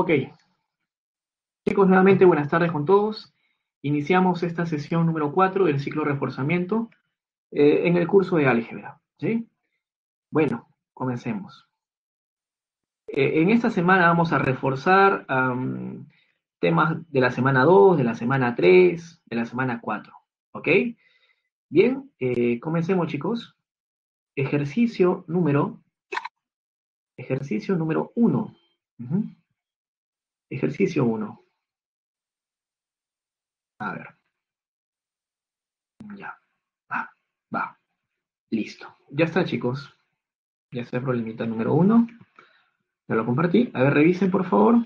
Ok, chicos, nuevamente buenas tardes con todos. Iniciamos esta sesión número 4 del ciclo de reforzamiento en el curso de álgebra, ¿sí? Bueno, comencemos. En esta semana vamos a reforzar temas de la semana 2, de la semana 3, de la semana 4, ¿ok? Bien, comencemos, chicos. Ejercicio número 1. Uh-huh. Ejercicio 1. A ver. Ya. Va. Listo. Ya está, chicos. Ya está el problemita número 1. Ya lo compartí. A ver, revisen, por favor.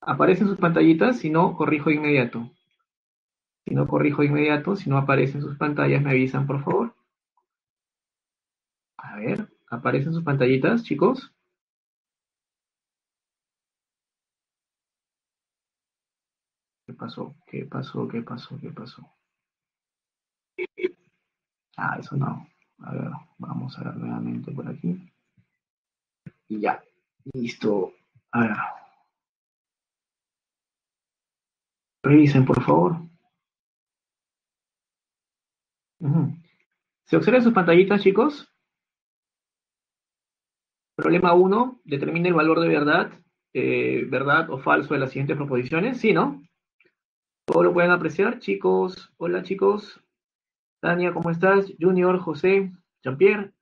Aparecen sus pantallitas. Si no, corrijo de inmediato. Si no aparecen sus pantallas, me avisan, por favor. A ver. ¿Aparecen sus pantallitas, chicos? ¿Qué pasó? Ah, eso no. A ver, vamos a ver nuevamente por aquí. Y ya. Listo. A ver. Revisen, por favor. ¿Se observan sus pantallitas, chicos? Problema 1. Determina el valor de verdad o falso de las siguientes proposiciones. Sí, ¿no? Todo lo pueden apreciar, chicos. Hola, chicos. Tania, ¿cómo estás? Junior, José, Jean-Pierre.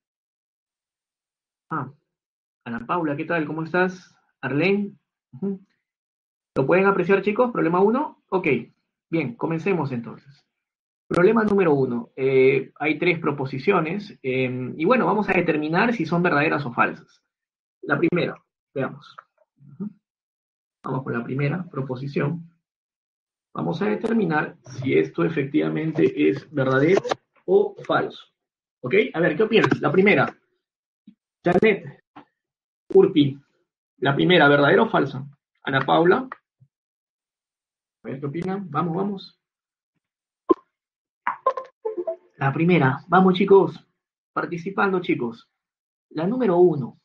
Ana Paula, ¿qué tal? ¿Cómo estás? Arlene. ¿Lo pueden apreciar, chicos? Problema 1. Ok. Bien, comencemos entonces. Problema número 1. Hay 3 proposiciones. Y bueno, vamos a determinar si son verdaderas o falsas. La primera, veamos. Vamos con la primera proposición. Vamos a determinar si esto efectivamente es verdadero o falso. ¿Ok? A ver, ¿qué opinas? La primera. Janet, Urpi. La primera, ¿verdadera o falsa? Ana Paula. A ver, ¿qué opinan? Vamos. La primera. Vamos, chicos. Participando, chicos. La número 1,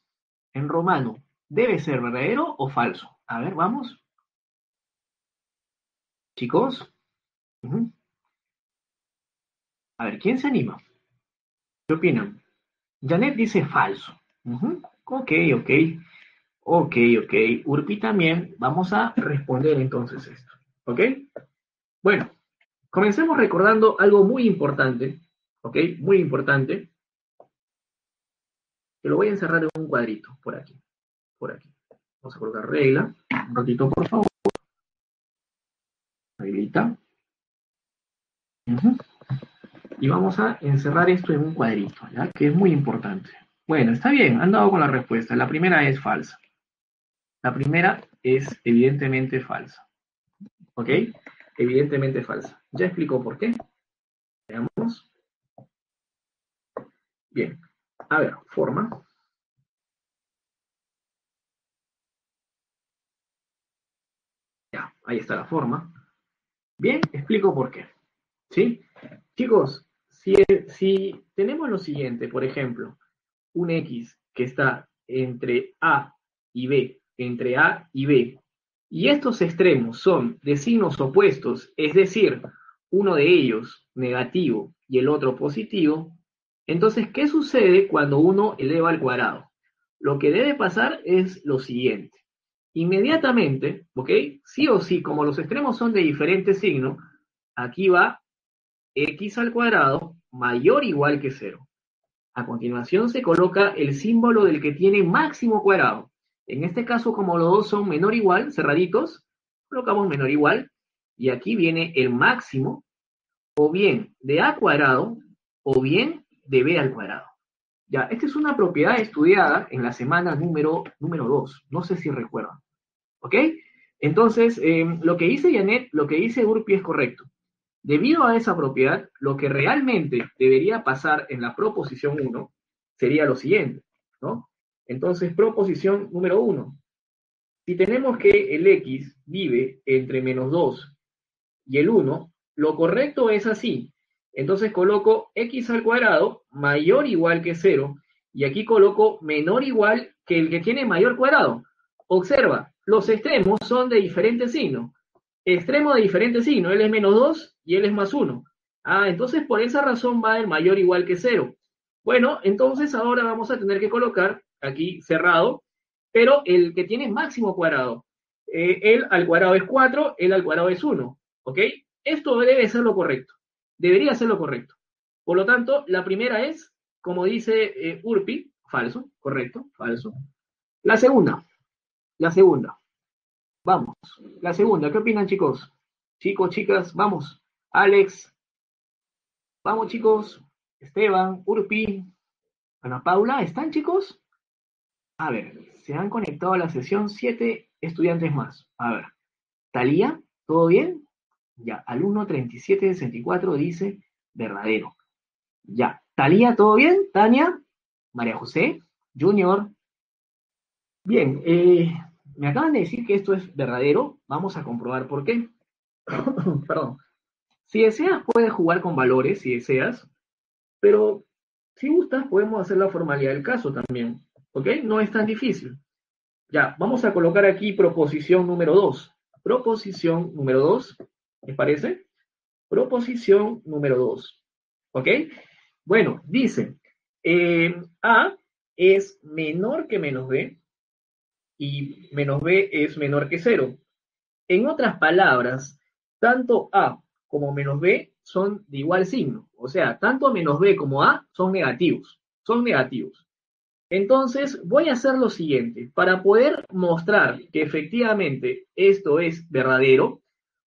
en romano, ¿debe ser verdadero o falso? A ver, vamos. Chicos, a ver, ¿quién se anima? ¿Qué opinan? Janet dice falso. Ok. Urpi también. Vamos a responder entonces esto. ¿Ok? Bueno, comencemos recordando algo muy importante. ¿Ok? Muy importante. Que lo voy a encerrar en un cuadrito. Por aquí. Vamos a colocar regla. Un ratito, por favor. Reglita. Y vamos a encerrar esto en un cuadrito, ¿ya? Que es muy importante. Bueno, está bien, han dado con la respuesta. La primera es falsa. La primera es evidentemente falsa. ¿Ok? Evidentemente falsa. Ya explico por qué. Veamos. Bien. A ver, forma. Ya, ahí está la forma. Bien, explico por qué. ¿Sí? Chicos, si tenemos lo siguiente, por ejemplo, un X que está entre A y B, y estos extremos son de signos opuestos, es decir, uno de ellos negativo y el otro positivo, entonces, ¿qué sucede cuando uno eleva al cuadrado? Lo que debe pasar es lo siguiente. Inmediatamente, ¿ok? Sí o sí, como los extremos son de diferente signo, aquí va x al cuadrado mayor o igual que 0. A continuación se coloca el símbolo del que tiene máximo cuadrado. En este caso, como los dos son menor o igual, cerraditos, colocamos menor o igual, y aquí viene el máximo, o bien de a cuadrado, o bien de b al cuadrado. Ya, esta es una propiedad estudiada en la semana número 2. No sé si recuerdan. ¿Ok? Entonces, lo que dice Janet, lo que dice Urpi es correcto. Debido a esa propiedad, lo que realmente debería pasar en la proposición 1 sería lo siguiente, ¿no? Entonces, proposición número 1. Si tenemos que el x vive entre menos 2 y el 1, lo correcto es así. Entonces coloco x al cuadrado mayor o igual que 0, y aquí coloco menor o igual que el que tiene mayor cuadrado. Observa, los extremos son de diferente signo. Extremo de diferente signo, él es menos 2 y él es más 1. Ah, entonces por esa razón va el mayor o igual que 0. Bueno, entonces ahora vamos a tener que colocar aquí cerrado, pero el que tiene máximo cuadrado. Él al cuadrado es 4, él al cuadrado es 1. ¿Ok? Esto debe ser lo correcto. Debería ser lo correcto. Por lo tanto, la primera es, como dice Urpi, falso, correcto, falso. La segunda. La segunda. Vamos. La segunda. ¿Qué opinan, chicos? Chicos, chicas, vamos. Alex. Vamos, chicos. Esteban, Urpi, Ana Paula, ¿están, chicos? A ver, se han conectado a la sesión 7 estudiantes más. A ver. Talía, ¿todo bien? Ya, alumno 3764 dice verdadero. Ya. Talía, ¿todo bien? Tania, María José, Junior. Bien, me acaban de decir que esto es verdadero. Vamos a comprobar por qué. Perdón. Si deseas, puedes jugar con valores, si deseas. Pero, si gustas, podemos hacer la formalidad del caso también. ¿Ok? No es tan difícil. Ya, vamos a colocar aquí proposición número 2. Proposición número 2. ¿Les parece? Proposición número 2. ¿Ok? Bueno, dice, A es menor que menos B y menos B es menor que 0. En otras palabras, tanto A como menos B son de igual signo. O sea, tanto menos B como A son negativos. Son negativos. Entonces, voy a hacer lo siguiente. Para poder mostrar que efectivamente esto es verdadero,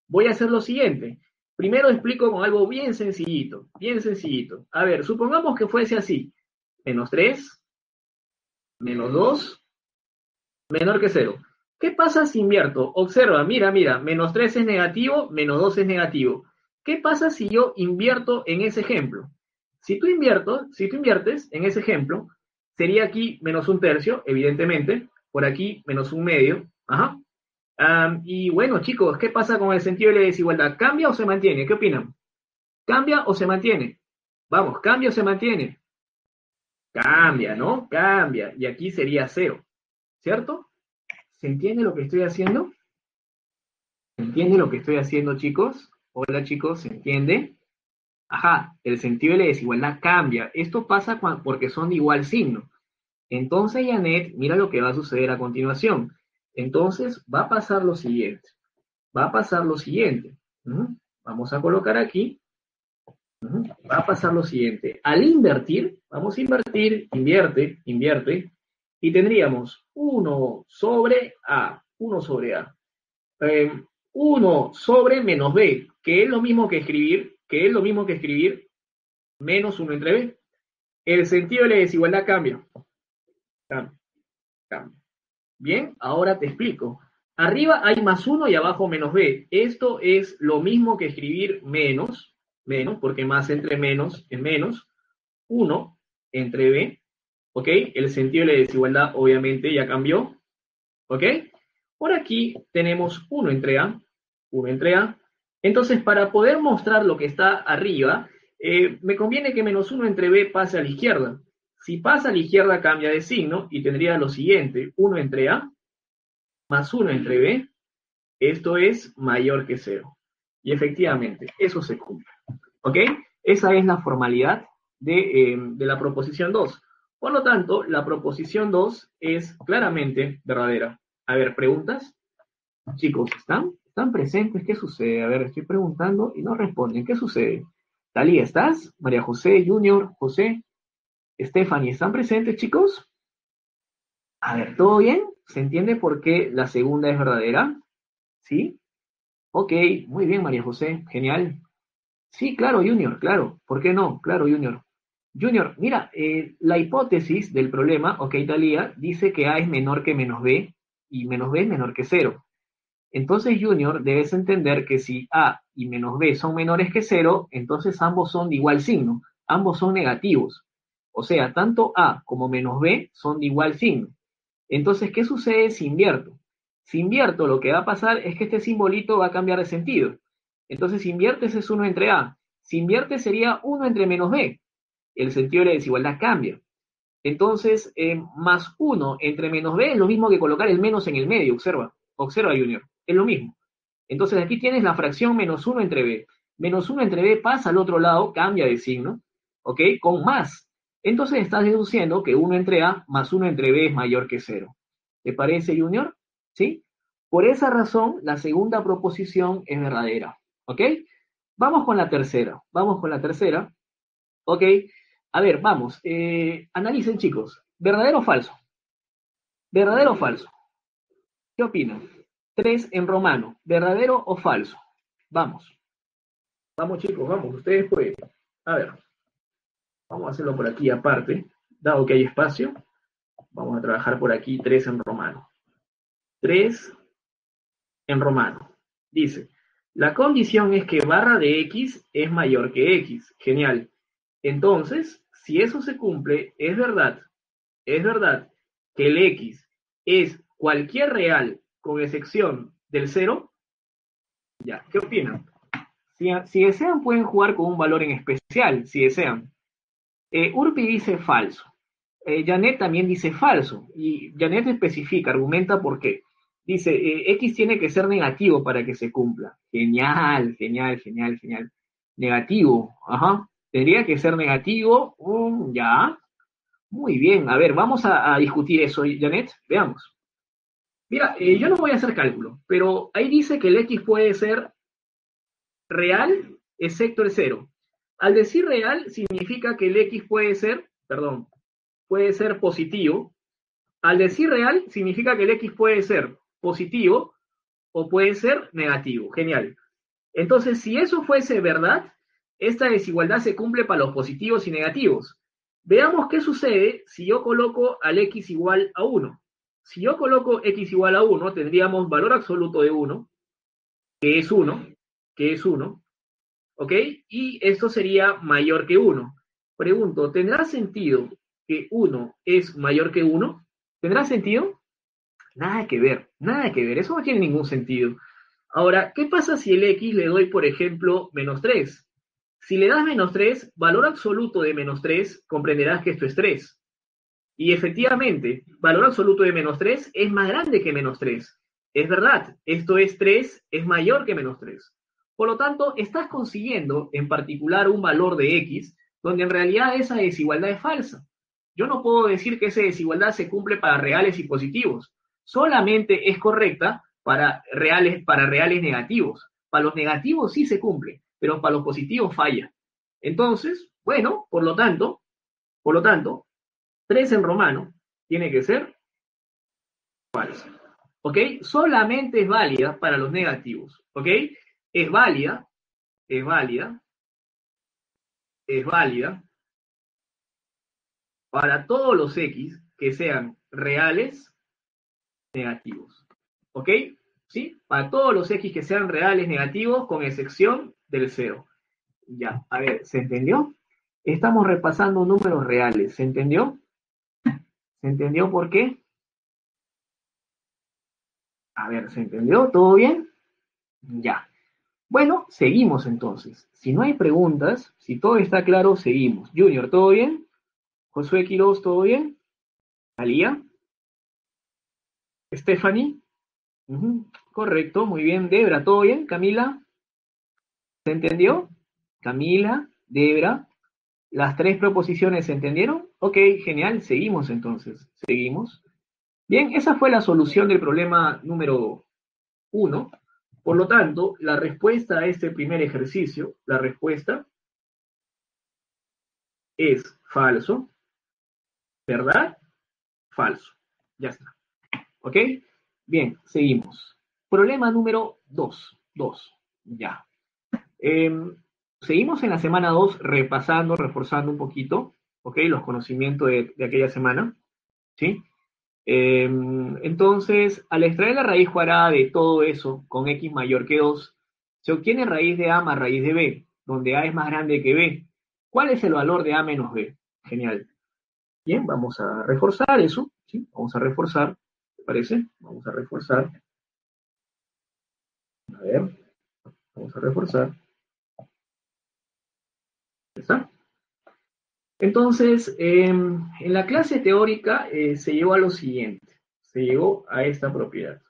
voy a hacer lo siguiente. Primero explico con algo bien sencillito. Bien sencillito. A ver, supongamos que fuese así. Menos 3, menos 2, menor que 0. ¿Qué pasa si invierto? Observa, mira, menos 3 es negativo, menos 2 es negativo. ¿Qué pasa si yo invierto en ese ejemplo? Si tú inviertes en ese ejemplo, sería aquí menos 1/3, evidentemente, por aquí menos 1/2, ajá. Y bueno, chicos, ¿qué pasa con el sentido de la desigualdad? ¿Cambia o se mantiene? ¿Qué opinan? ¿Cambia o se mantiene? Vamos, ¿cambia o se mantiene? Cambia, ¿no? Cambia. Y aquí sería 0, ¿cierto? ¿Se entiende lo que estoy haciendo? ¿Se entiende lo que estoy haciendo, chicos? Hola, chicos, ¿se entiende? Ajá, el sentido de la desigualdad cambia. Esto pasa porque son de igual signo. Entonces, Janet, mira lo que va a suceder a continuación. Entonces, va a pasar lo siguiente. Va a pasar lo siguiente. Vamos a colocar aquí. Va a pasar lo siguiente. Al invertir, vamos a invertir, invierte. Y tendríamos 1 sobre A. 1 sobre A. 1 sobre menos B, que es lo mismo que escribir, menos 1 entre B. El sentido de la desigualdad cambia. Cambia. Bien, ahora te explico. Arriba hay más 1 y abajo menos B. Esto es lo mismo que escribir menos, porque más entre menos es menos, 1 entre B. ¿Ok? El sentido de la desigualdad obviamente ya cambió. ¿Ok? Por aquí tenemos 1 entre A. Entonces, para poder mostrar lo que está arriba, me conviene que menos 1 entre B pase a la izquierda. Si pasa a la izquierda, cambia de signo y tendría lo siguiente. 1 entre A más 1 entre B. Esto es mayor que 0. Y efectivamente, eso se cumple. ¿Ok? Esa es la formalidad de la proposición 2. Por lo tanto, la proposición 2 es claramente verdadera. A ver, ¿preguntas? Chicos, ¿están presentes? ¿Qué sucede? A ver, estoy preguntando y no responden. ¿Qué sucede? Talía, ¿estás? María José, Junior, José, Stephanie, ¿están presentes, chicos? A ver, ¿todo bien? ¿Se entiende por qué la segunda es verdadera? ¿Sí? Ok, muy bien, María José, genial. Sí, claro, Junior, claro. ¿Por qué no? Claro, Junior. Junior, mira, la hipótesis del problema, ok, Talía, dice que A es menor que menos B, y menos B es menor que 0. Entonces, Junior, debes entender que si A y menos B son menores que 0, entonces ambos son de igual signo, ambos son negativos. O sea, tanto A como menos B son de igual signo. Entonces, ¿qué sucede si invierto? Si invierto, lo que va a pasar es que este simbolito va a cambiar de sentido. Entonces, si inviertes es 1 entre A. Si inviertes sería 1 entre menos B. El sentido de la desigualdad cambia. Entonces, más 1 entre menos b es lo mismo que colocar el menos en el medio, observa Junior, es lo mismo. Entonces aquí tienes la fracción menos 1 entre b. Menos 1 entre b pasa al otro lado, cambia de signo, ¿ok? Con más. Entonces estás deduciendo que 1 entre a más 1 entre b es mayor que 0. ¿Te parece, Junior? ¿Sí? Por esa razón, la segunda proposición es verdadera, ¿ok? Vamos con la tercera, ¿ok? A ver, vamos, analicen, chicos. ¿Verdadero o falso? ¿Verdadero o falso? ¿Qué opinan? 3 en romano, ¿verdadero o falso? Vamos. Vamos, chicos, vamos, ustedes pueden. A ver, vamos a hacerlo por aquí aparte, dado que hay espacio. Vamos a trabajar por aquí 3 en romano. 3 en romano. Dice, la condición es que barra de x es mayor que x. Genial. Entonces, si eso se cumple, es verdad que el x es cualquier real con excepción del 0. Ya, ¿qué opinan? Si desean, pueden jugar con un valor en especial, si desean. Urpi dice falso. Janet también dice falso. Y Janet especifica, argumenta por qué. Dice, X tiene que ser negativo para que se cumpla. Genial. Negativo, ajá. Tendría que ser negativo, ya. Muy bien, a ver, vamos a discutir eso, Janet. Veamos. Mira, yo no voy a hacer cálculo, pero ahí dice que el X puede ser real, excepto el 0. Al decir real, significa que el X puede ser positivo. Al decir real, significa que el X puede ser positivo o puede ser negativo. Genial. Entonces, si eso fuese verdad, esta desigualdad se cumple para los positivos y negativos. Veamos qué sucede si yo coloco al X igual a 1. Si yo coloco X igual a 1, tendríamos valor absoluto de 1, que es 1. ¿Ok? Y esto sería mayor que 1. Pregunto, ¿tendrá sentido que 1 es mayor que 1? ¿Tendrá sentido? Nada que ver, eso no tiene ningún sentido. Ahora, ¿qué pasa si el x le doy, por ejemplo, menos 3? Si le das menos 3, valor absoluto de menos 3, comprenderás que esto es 3. Y efectivamente, valor absoluto de menos 3 es más grande que menos 3. Es verdad, esto es 3, es mayor que menos 3. Por lo tanto, estás consiguiendo en particular un valor de x, donde en realidad esa desigualdad es falsa. Yo no puedo decir que esa desigualdad se cumple para reales y positivos. Solamente es correcta para reales negativos. Para los negativos sí se cumple, pero para los positivos falla. Entonces, bueno, por lo tanto, 3 en romano tiene que ser falsa. ¿Ok? Solamente es válida para los negativos. ¿Ok? Es válida para todos los x que sean reales negativos. ¿Ok? ¿Sí? Para todos los x que sean reales negativos con excepción del 0. Ya, a ver, ¿se entendió? Estamos repasando números reales, ¿se entendió? ¿Se entendió por qué? A ver, ¿se entendió? ¿Todo bien? Ya. Bueno, seguimos entonces. Si no hay preguntas, si todo está claro, seguimos. Junior, ¿todo bien? Josué Quiroz, ¿todo bien? Alía. Stephanie. Correcto, muy bien. Debra, ¿todo bien? Camila. ¿Se entendió? Camila, Debra. ¿Las tres proposiciones se entendieron? Ok, genial. Seguimos entonces. Seguimos. Bien, esa fue la solución del problema número 1. Por lo tanto, la respuesta a este primer ejercicio, la respuesta es falso, ¿verdad? Falso. Ya está. ¿Ok? Bien, seguimos. Problema número 2. Ya. Seguimos en la semana 2 repasando, reforzando un poquito, ¿ok? Los conocimientos de aquella semana, ¿sí? Entonces, al extraer la raíz cuadrada de todo eso con x mayor que 2, se obtiene raíz de a más raíz de b, donde a es más grande que b. ¿Cuál es el valor de a menos b? Genial. Bien, vamos a reforzar eso, ¿sí? Vamos a reforzar, ¿te parece? Vamos a reforzar. A ver, vamos a reforzar. ¿Está? Entonces, en la clase teórica se llegó a lo siguiente, se llegó a esta propiedad.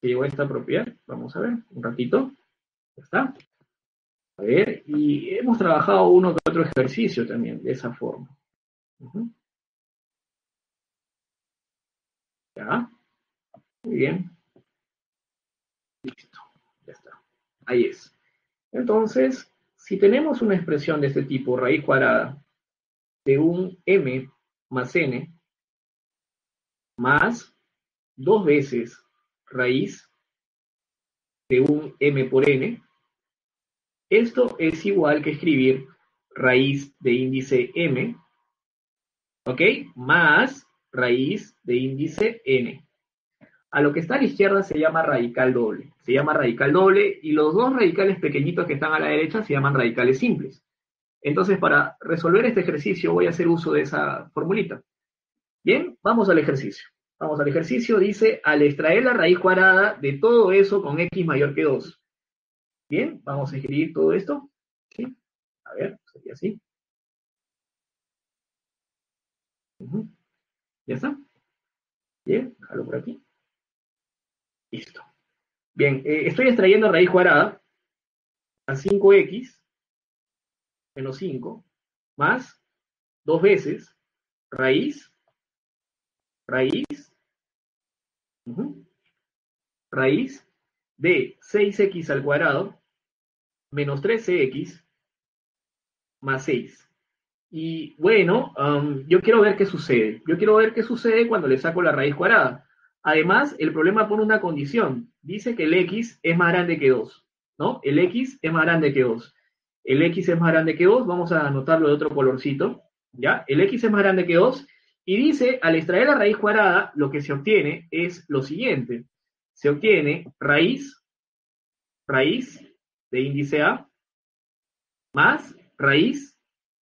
Se llegó a esta propiedad, vamos a ver, un ratito, ya está. A ver, y hemos trabajado uno que otro ejercicio también, de esa forma. Ya, muy bien. Listo, ya está, ahí es. Entonces, si tenemos una expresión de este tipo, raíz cuadrada, de un m más n, más 2 veces raíz de un m por n, esto es igual que escribir raíz de índice m, ¿ok? Más raíz de índice n. A lo que está a la izquierda se llama radical doble. Se llama radical doble y los dos radicales pequeñitos que están a la derecha se llaman radicales simples. Entonces, para resolver este ejercicio voy a hacer uso de esa formulita. Bien, vamos al ejercicio. Vamos al ejercicio, dice, al extraer la raíz cuadrada de todo eso con x mayor que 2. Bien, vamos a escribir todo esto. ¿Sí? A ver, sería así. Ya está. Bien, déjalo por aquí. Listo. Bien, estoy extrayendo raíz cuadrada a 5x menos 5 más 2 veces raíz de 6x al cuadrado menos 13x más 6. Y bueno, yo quiero ver qué sucede. Yo quiero ver qué sucede cuando le saco la raíz cuadrada. Además, el problema pone una condición. Dice que el x es más grande que 2, ¿no? El x es más grande que 2. El x es más grande que 2, vamos a anotarlo de otro colorcito, ¿ya? El x es más grande que 2, y dice, al extraer la raíz cuadrada, lo que se obtiene es lo siguiente. Se obtiene raíz de índice A, más raíz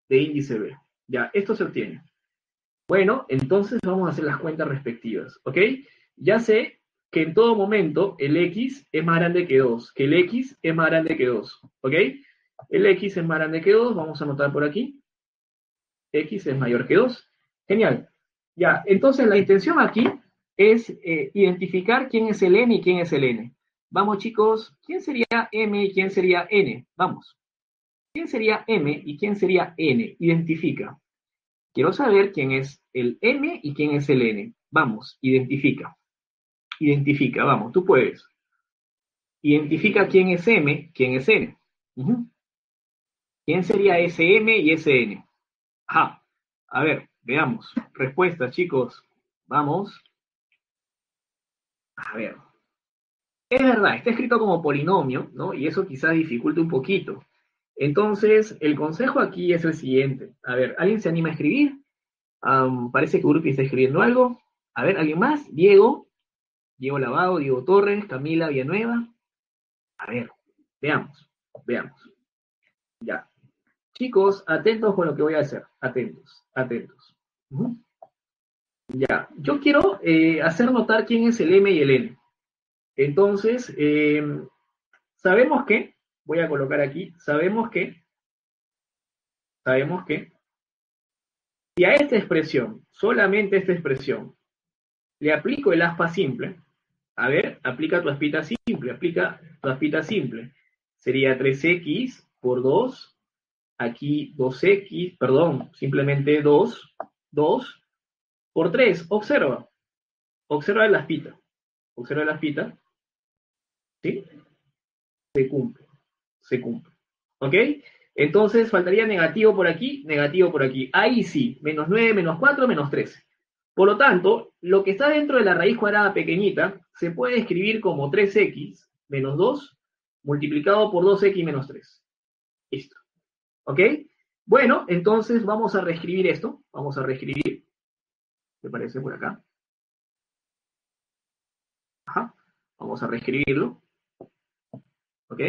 de índice B. Ya, esto se obtiene. Bueno, entonces vamos a hacer las cuentas respectivas, ¿ok? Ya sé que en todo momento el x es más grande que 2, que el x es más grande que 2, ¿ok? El x es más grande que 2, vamos a anotar por aquí, x es mayor que 2, genial. Ya, entonces la intención aquí es identificar quién es el m y quién es el n. Vamos chicos, ¿quién sería m y quién sería n? Vamos. ¿Quién sería m y quién sería n? Identifica. Quiero saber quién es el m y quién es el n. Vamos, identifica. Identifica, vamos, tú puedes. Identifica quién es m, quién es n. ¿Quién sería ese m y ese n? Ajá. A ver, veamos. Respuesta, chicos. Vamos. A ver. Es verdad, está escrito como polinomio, ¿no? Y eso quizás dificulte un poquito. Entonces, el consejo aquí es el siguiente. A ver, ¿alguien se anima a escribir? Parece que Urpi está escribiendo algo. A ver, ¿alguien más? Diego Lavado, Diego Torres, Camila Villanueva. A ver, veamos. Ya. Chicos, atentos con lo que voy a hacer. Atentos. Ya, yo quiero hacer notar quién es el M y el N. Entonces, sabemos que... Voy a colocar aquí, sabemos que, si a esta expresión, solamente esta expresión, le aplico el aspa simple, a ver, aplica tu aspita simple, sería 3x por 2, aquí 2x, perdón, simplemente 2 por 3, observa la aspita, ¿sí? Se cumple, ¿ok? Entonces faltaría negativo por aquí, ahí sí, menos 9, menos 4, menos 13. Por lo tanto, lo que está dentro de la raíz cuadrada pequeñita se puede escribir como 3x menos 2 multiplicado por 2x menos 3. Listo, ¿ok? Bueno, entonces vamos a reescribir esto, ¿te parece por acá? Ajá, vamos a reescribirlo, ¿ok?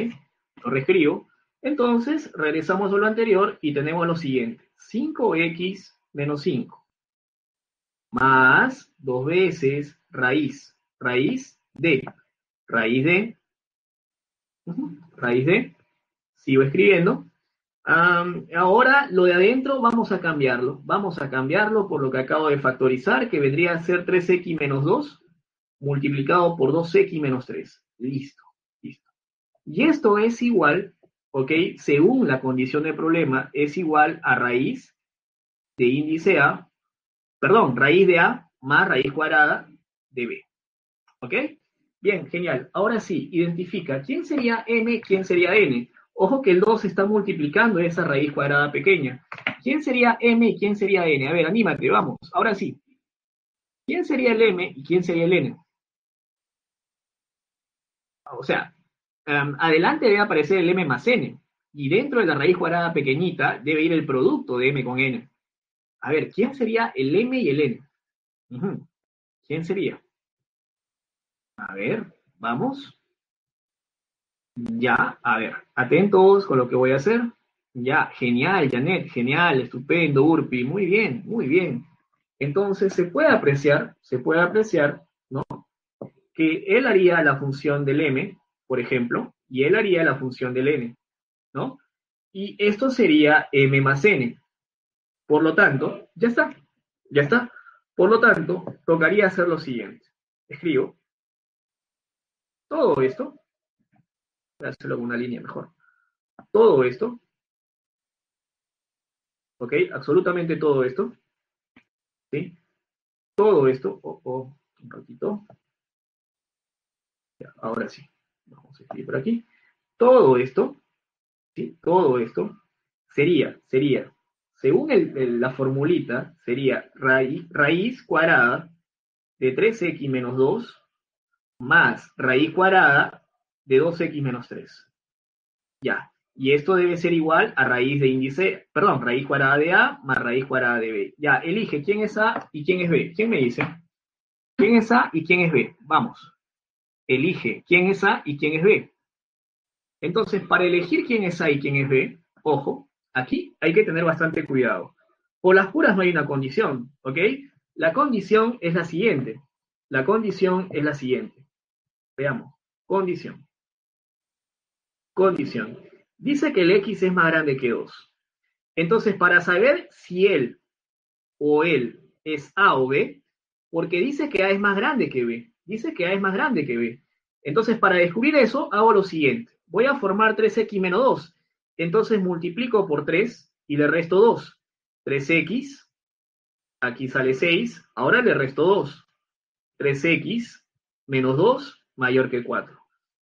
Lo reescribo, entonces regresamos a lo anterior y tenemos lo siguiente, 5x menos 5, más 2 veces raíz de, sigo escribiendo, Ahora lo de adentro vamos a cambiarlo por lo que acabo de factorizar, que vendría a ser 3x menos 2 multiplicado por 2x menos 3. Listo. Y esto es igual, ok, según la condición del problema, es igual a raíz de índice A, perdón, raíz de A más raíz cuadrada de B. ¿Ok? Bien, genial. Ahora sí, identifica quién sería M, quién sería N. Ojo que el 2 está multiplicando esa raíz cuadrada pequeña. ¿Quién sería M y quién sería N? A ver, anímate, vamos. Ahora sí. ¿Quién sería el M y quién sería el N? O sea, adelante debe aparecer el M más N. Y dentro de la raíz cuadrada pequeñita debe ir el producto de M con N. A ver, ¿quién sería el M y el N? ¿Quién sería? A ver, vamos. Ya, a ver, atentos con lo que voy a hacer. Ya, genial, Janet, genial, estupendo, Urpi, muy bien, muy bien. Entonces se puede apreciar, ¿no? Que él haría la función del M, por ejemplo, y él haría la función del N, ¿no? Y esto sería M más N. Por lo tanto, ya está. Por lo tanto, tocaría hacer lo siguiente. Escribo todo esto. Voy a hacerlo con una línea mejor. Todo esto. ¿Ok? Absolutamente todo esto. ¿Sí? Todo esto. Un ratito. Ya, ahora sí. Vamos a escribir por aquí. Todo esto. ¿Sí? Todo esto. Sería. Según la formulita, sería raíz cuadrada de 3x menos 2 más raíz cuadrada de 2x menos 3. Ya. Y esto debe ser igual a raíz cuadrada de A más raíz cuadrada de B. Ya, elige quién es A y quién es B. ¿Quién me dice? ¿Quién es A y quién es B? Vamos. Elige quién es A y quién es B. Entonces, para elegir quién es A y quién es B, ojo, aquí hay que tener bastante cuidado. Por las puras no hay una condición, ¿ok? La condición es la siguiente. Veamos. Condición. Dice que el X es más grande que 2. Entonces, para saber si él o él es A o B, porque dice que A es más grande que B. Entonces, para descubrir eso, hago lo siguiente. Voy a formar 3X menos 2. Entonces, multiplico por 3 y le resto 2. 3X, aquí sale 6, ahora le resto 2. 3X menos 2 mayor que 4.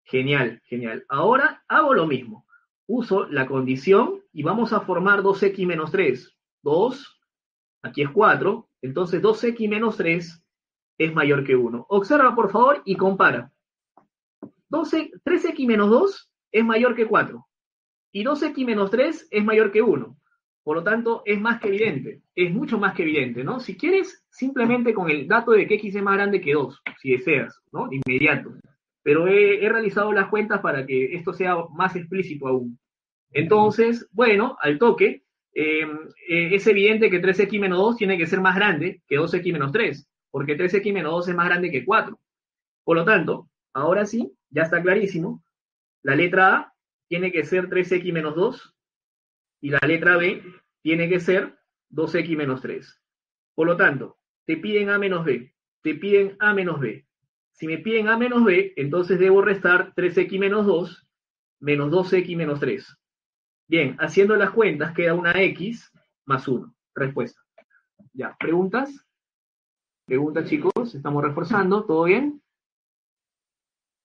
Genial. Ahora hago lo mismo. Uso la condición y vamos a formar 2x menos 3. 2, aquí es 4, entonces 2x menos 3 es mayor que 1. Observa, por favor, y compara. 3x menos 2 es mayor que 4. Y 2x menos 3 es mayor que 1. Por lo tanto, es más que evidente. Es mucho más que evidente, ¿no? Si quieres, simplemente con el dato de que x es más grande que 2, si deseas, ¿no? De inmediato. Pero he realizado las cuentas para que esto sea más explícito aún. Entonces, bueno, al toque, es evidente que 3x menos 2 tiene que ser más grande que 2x menos 3, porque 3x menos 2 es más grande que 4. Por lo tanto, ahora sí, ya está clarísimo, la letra A tiene que ser 3x menos 2, y la letra B tiene que ser 2x menos 3. Por lo tanto, te piden A menos B, Si me piden A menos B, entonces debo restar 3x menos 2 menos 2x menos 3. Bien, haciendo las cuentas queda una x más 1. Respuesta. Ya, ¿preguntas? Preguntas, chicos, estamos reforzando, ¿todo bien?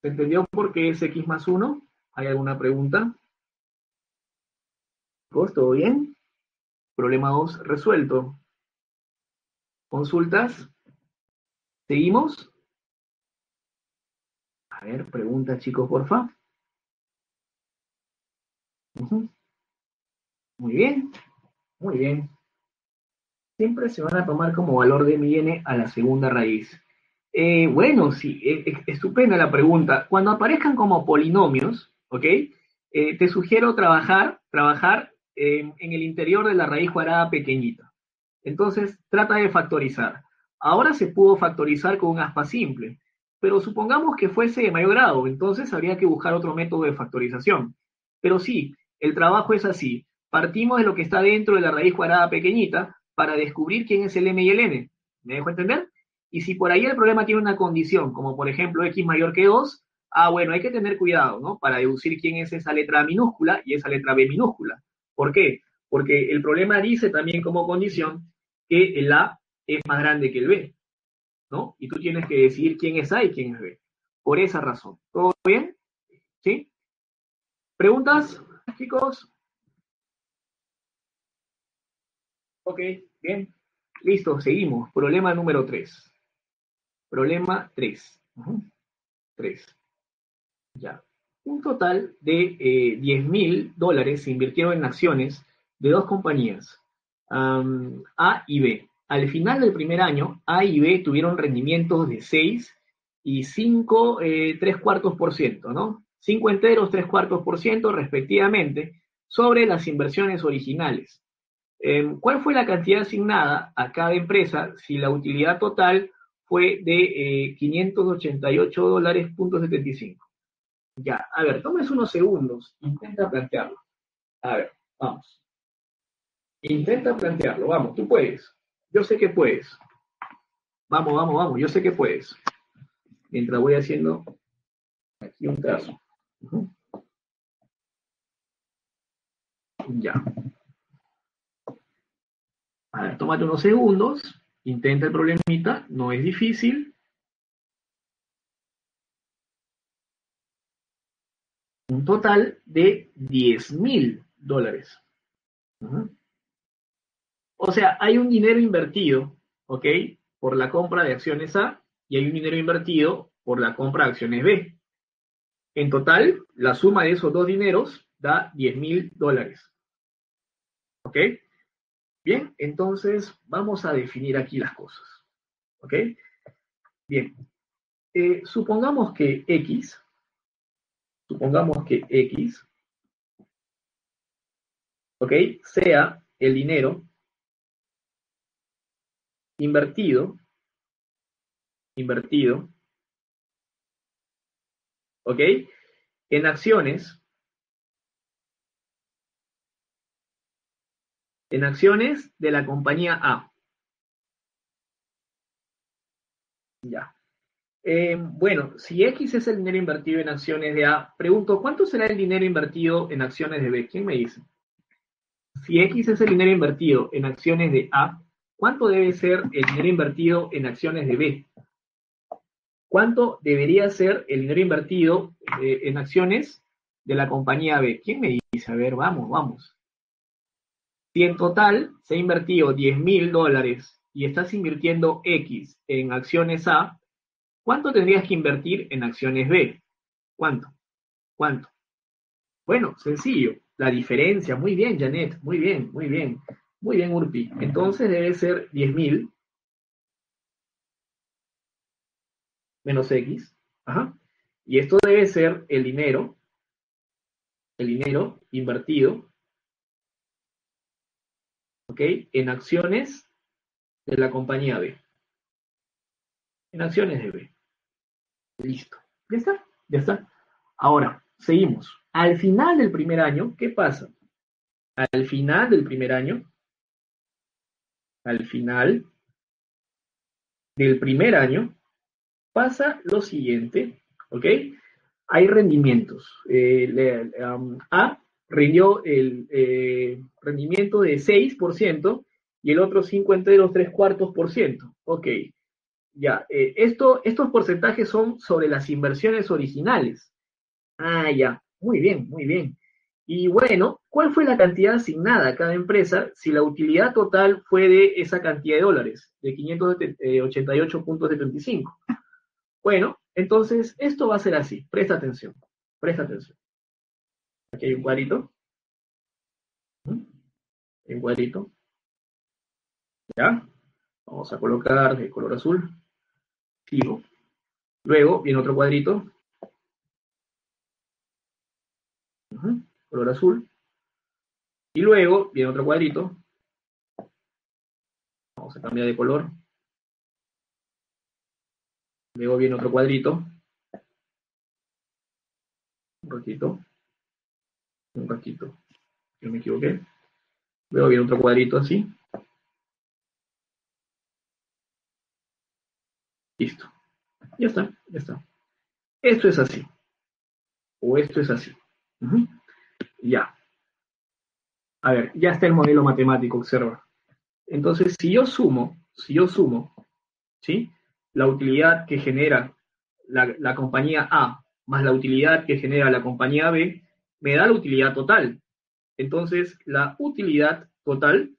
¿Se entendió por qué es x más 1? ¿Hay alguna pregunta? ¿Todo bien? Problema 2 resuelto. ¿Consultas? ¿Seguimos? A ver, pregunta, chicos, porfa. Muy bien. Siempre se van a tomar como valor de mi n a la segunda raíz. Bueno, sí, estupenda la pregunta. Cuando aparezcan como polinomios, ¿ok? Te sugiero trabajar en el interior de la raíz cuadrada pequeñita. Entonces, trata de factorizar. Ahora se pudo factorizar con un aspa simple. Pero supongamos que fuese de mayor grado, entonces habría que buscar otro método de factorización. Pero sí, el trabajo es así. Partimos de lo que está dentro de la raíz cuadrada pequeñita para descubrir quién es el m y el n. ¿Me dejo entender? Y si por ahí el problema tiene una condición, como por ejemplo x mayor que 2, ah, bueno, hay que tener cuidado, ¿no? Para deducir quién es esa letra A minúscula y esa letra B minúscula. ¿Por qué? Porque el problema dice también como condición que el A es más grande que el B, ¿no? Y tú tienes que decidir quién es A y quién es B. Por esa razón. ¿Todo bien? ¿Sí? ¿Preguntas, chicos? Ok, bien. Listo, seguimos. Problema número 3. Problema 3. 3. Ya. Un total de $10,000 se invirtieron en acciones de dos compañías, A y B. Al final del primer año, A y B tuvieron rendimientos de 6 y 5 3/4%, ¿no? 5 enteros, 3/4% respectivamente, sobre las inversiones originales. ¿Cuál fue la cantidad asignada a cada empresa si la utilidad total fue de $588.75? Ya, a ver, tomes unos segundos, intenta plantearlo. A ver, vamos. Intenta plantearlo, vamos, tú puedes. Yo sé que puedes. Vamos, vamos, vamos, yo sé que puedes. Mientras voy haciendo aquí un trazo. Ya. A ver, tómate unos segundos, intenta el problemita, no es difícil. Un total de $10,000. O sea, hay un dinero invertido, ¿ok? Por la compra de acciones A, y hay un dinero invertido por la compra de acciones B. En total, la suma de esos dos dineros da $10,000. ¿Ok? Bien, entonces vamos a definir aquí las cosas. ¿Ok? Bien. Supongamos que X, ¿ok? Sea el dinero invertido, ¿ok? En acciones, de la compañía A. Ya. Bueno, si X es el dinero invertido en acciones de A, pregunto, ¿cuánto será el dinero invertido en acciones de B? ¿Quién me dice? Si X es el dinero invertido en acciones de A, ¿cuánto debe ser el dinero invertido en acciones de B? ¿Cuánto debería ser el dinero invertido en acciones de la compañía B? ¿Quién me dice? A ver, vamos, vamos. Si en total se ha invertido $10,000 y estás invirtiendo X en acciones A, ¿cuánto tendrías que invertir en acciones B? ¿Cuánto? ¿Cuánto? Bueno, sencillo. La diferencia. Muy bien, Janet. Muy bien, muy bien. Muy bien, Urpi. Entonces debe ser 10,000 menos X. Ajá. Y esto debe ser el dinero invertido, ¿ok? En acciones de la compañía B. En acciones de B. Listo. Ya está, ya está. Ahora, seguimos. Al final del primer año, ¿qué pasa? Al final del primer año, pasa lo siguiente, ¿ok? Hay rendimientos. A rindió el rendimiento de 6% y el otro 5 3/4%. Ok, ya. Estos porcentajes son sobre las inversiones originales. Ah, ya. Muy bien, muy bien. Y bueno, ¿cuál fue la cantidad asignada a cada empresa si la utilidad total fue de esa cantidad de dólares, de 588.75? Bueno, entonces esto va a ser así. Presta atención, presta atención. Aquí hay un cuadrito. Un cuadrito. Ya. Vamos a colocar de color azul. Fijo. Luego viene otro cuadrito. Color azul. Y luego viene otro cuadrito. Vamos a cambiar de color. Luego viene otro cuadrito. Un ratito. Yo me equivoqué. Luego viene otro cuadrito así. Listo. Ya está, ya está. Esto es así. O esto es así. Ya. A ver, ya está el modelo matemático, observa. Entonces, si yo sumo, ¿sí? La utilidad que genera la compañía A más la utilidad que genera la compañía B, me da la utilidad total. Entonces, la utilidad total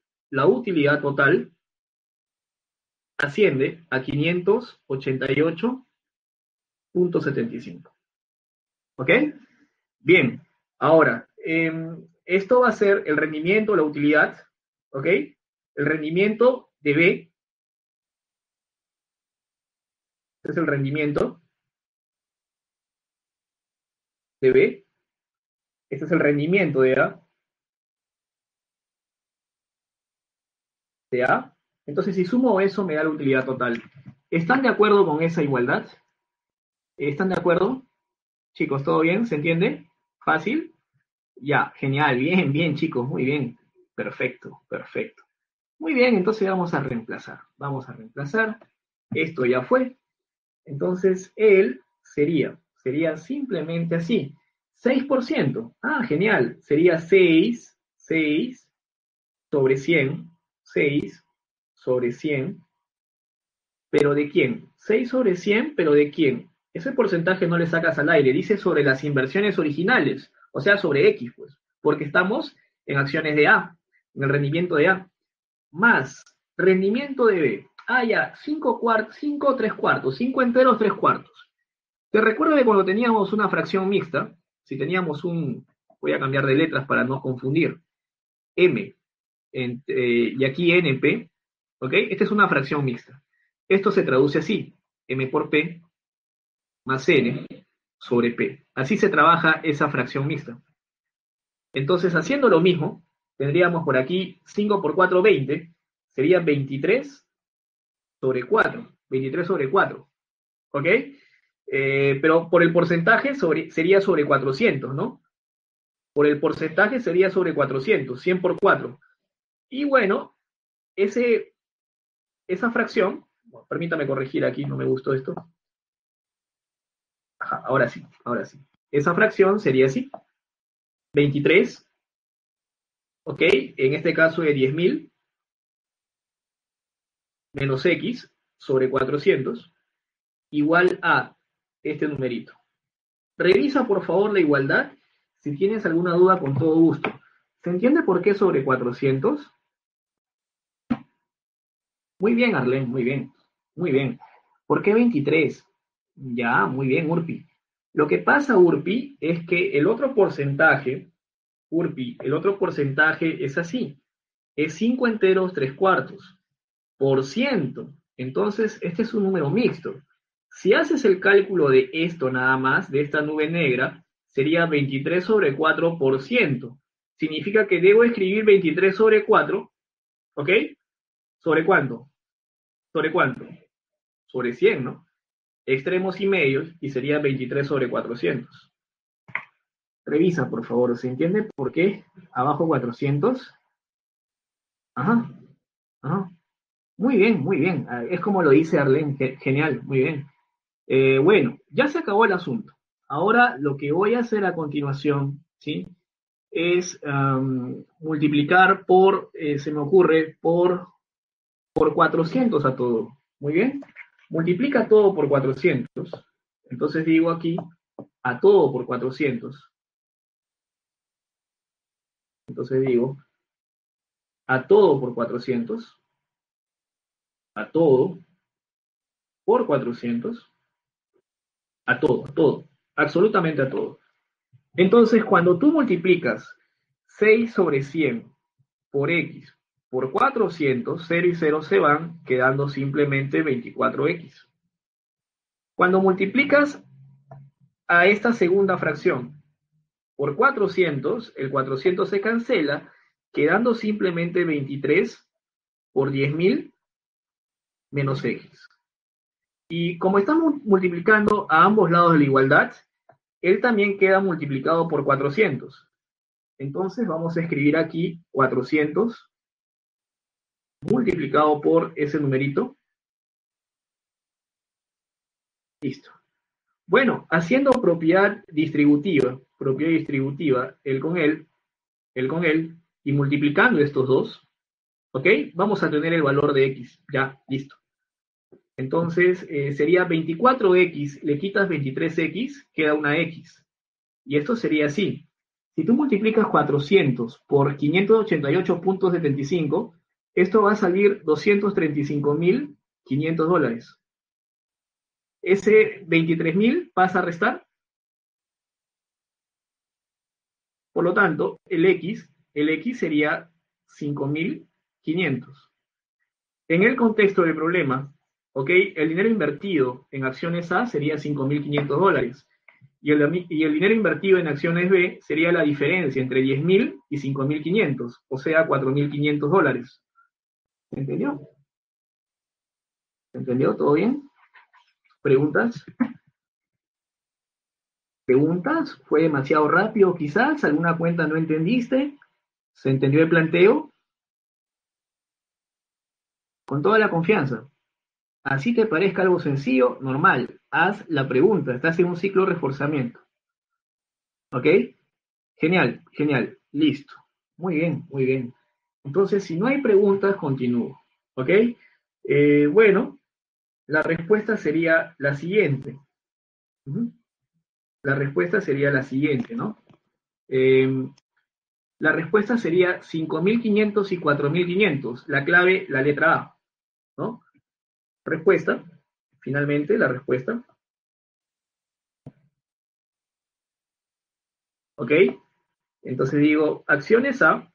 asciende a 588.75. ¿Ok? Bien, ahora, esto va a ser el rendimiento, la utilidad, ¿ok? El rendimiento de B. Este es el rendimiento de B. Este es el rendimiento de A. Entonces, si sumo eso, me da la utilidad total. ¿Están de acuerdo con esa igualdad? ¿Están de acuerdo? Chicos, ¿todo bien? ¿Se entiende? ¿Fácil? Ya, genial. Bien, bien, chicos. Muy bien. Perfecto, perfecto. Muy bien, entonces vamos a reemplazar. Vamos a reemplazar. Esto ya fue. Entonces, él sería simplemente así. 6%. Ah, genial. Sería 6 sobre 100. ¿Pero de quién? 6 sobre 100, ¿pero de quién? Ese porcentaje no le sacas al aire. Dice sobre las inversiones originales. O sea, sobre X, pues. Porque estamos en acciones de A. En el rendimiento de A. Más rendimiento de B. Ah, ya. 5 enteros, 3 cuartos. Te recuerdo que cuando teníamos una fracción mixta, si teníamos un... Voy a cambiar de letras para no confundir. M. Y aquí NP. ¿Ok? Esta es una fracción mixta. Esto se traduce así. M por P más N sobre P. Así se trabaja esa fracción mixta. Entonces, haciendo lo mismo, tendríamos por aquí 5 por 4, 20. Sería 23 sobre 4. 23 sobre 4. ¿Ok? Pero por el porcentaje sería sobre 400, ¿no? Por el porcentaje sería sobre 400. 100 por 4. Y bueno, esa fracción... Permítame corregir aquí, no me gustó esto. Ajá, ahora sí, ahora sí. Esa fracción sería así. 23. ¿Ok? En este caso de 10.000 menos X sobre 400 igual a este numerito. Revisa, por favor, la igualdad. Si tienes alguna duda, con todo gusto. ¿Se entiende por qué sobre 400? Muy bien, Arlen, muy bien. Muy bien. ¿Por qué 23? Ya, muy bien, Urpi. Lo que pasa, Urpi, es que el otro porcentaje, Urpi, el otro porcentaje es así. Es 5 enteros, 3 cuartos, por ciento. Entonces, este es un número mixto. Si haces el cálculo de esto nada más, de esta nube negra, sería 23 sobre 4 por ciento. Significa que debo escribir 23 sobre 4, ¿ok? ¿Sobre cuánto? ¿Sobre cuánto? Sobre 100, ¿no? Extremos y medios, y sería 23 sobre 400. Revisa, por favor, ¿se entiende por qué abajo 400? Ajá, ajá. Muy bien, muy bien. Es como lo dice Arlene, genial, muy bien. Bueno, ya se acabó el asunto. Ahora lo que voy a hacer a continuación, ¿sí? Es multiplicar por, se me ocurre, por 400 a todo. Muy bien. Multiplica todo por 400. Entonces digo aquí, a todo por 400. Entonces digo, a todo por 400. A todo por 400. A todo, absolutamente a todo. Entonces, cuando tú multiplicas 6 sobre 100 por X, por 400, 0 y 0 se van, quedando simplemente 24X. Cuando multiplicas a esta segunda fracción por 400, el 400 se cancela, quedando simplemente 23 por 10.000 menos X. Y como estamos multiplicando a ambos lados de la igualdad, él también queda multiplicado por 400. Entonces vamos a escribir aquí 400 multiplicado por ese numerito. Listo. Bueno, haciendo propiedad distributiva, el con el, y multiplicando estos dos, ¿ok? Vamos a tener el valor de x, ya, listo. Entonces, sería 24x, le quitas 23x, queda una x. Y esto sería así. Si tú multiplicas 400 por 588.75, esto va a salir $235.500. Ese 23.000 pasa a restar. Por lo tanto, el X sería 5.500. En el contexto del problema, ¿ok? El dinero invertido en acciones A sería $5.500. Y el dinero invertido en acciones B sería la diferencia entre 10.000 y 5.500, o sea, $4.500. ¿Se entendió? ¿Se entendió? ¿Todo bien? ¿Preguntas? ¿Preguntas? ¿Fue demasiado rápido quizás? ¿Alguna cuenta no entendiste? ¿Se entendió el planteo? Con toda la confianza. Así te parezca algo sencillo, normal. Haz la pregunta. Estás en un ciclo de reforzamiento. ¿Ok? Genial, genial. Listo. Muy bien, muy bien. Entonces, si no hay preguntas, continúo. ¿Ok? Bueno, la respuesta sería la siguiente. La respuesta sería la siguiente, ¿no? La respuesta sería 5.500 y 4.500. La clave, la letra A, ¿no? Respuesta, finalmente la respuesta. ¿Ok? Entonces digo, acciones A.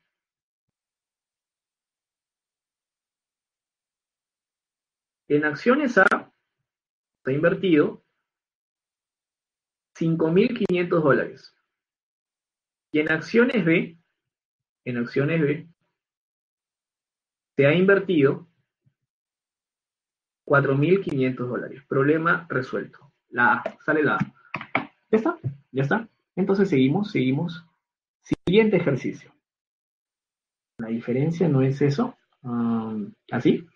En acciones A se ha invertido $5.500. Y en acciones B, se ha invertido $4.500. Problema resuelto. La A. Sale la A. ¿Ya está? ¿Ya está? Entonces seguimos. Siguiente ejercicio. La diferencia no es eso. ¿Así?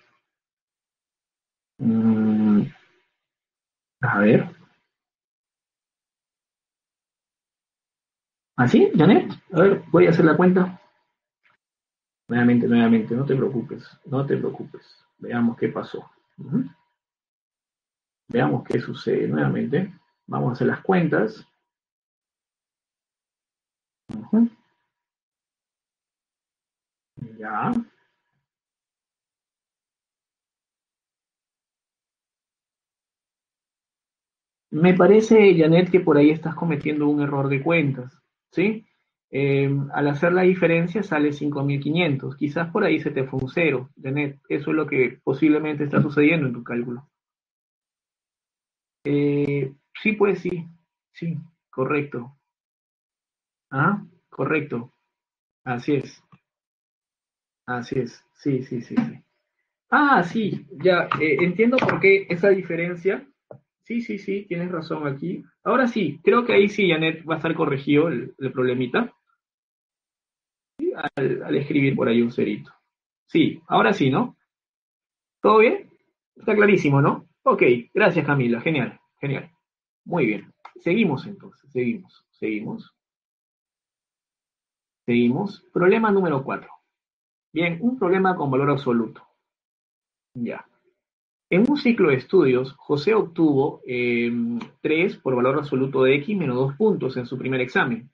A ver. ¿Así, Janet? A ver, voy a hacer la cuenta. Nuevamente. No te preocupes. Veamos qué pasó. Veamos qué sucede nuevamente. Vamos a hacer las cuentas. Ya. Me parece, Janet, que por ahí estás cometiendo un error de cuentas, ¿sí? Al hacer la diferencia sale 5.500. Quizás por ahí se te fue un cero, Janet. Eso es lo que posiblemente está sucediendo en tu cálculo. Sí, pues sí. Sí, correcto. Ah, correcto. Así es. Sí. Ah, sí, ya. Entiendo por qué esa diferencia... Sí, tienes razón aquí. Ahora sí, creo que ahí sí, Janet, va a estar corregido el problemita. ¿Sí? Al escribir por ahí un cerito. Sí, ahora sí, ¿no? ¿Todo bien? Está clarísimo, ¿no? Ok, gracias, Camila. Genial. Muy bien. Seguimos entonces, seguimos. Problema número 4. Bien, un problema con valor absoluto. Ya. En un ciclo de estudios, José obtuvo 3 por valor absoluto de X menos 2 puntos en su primer examen.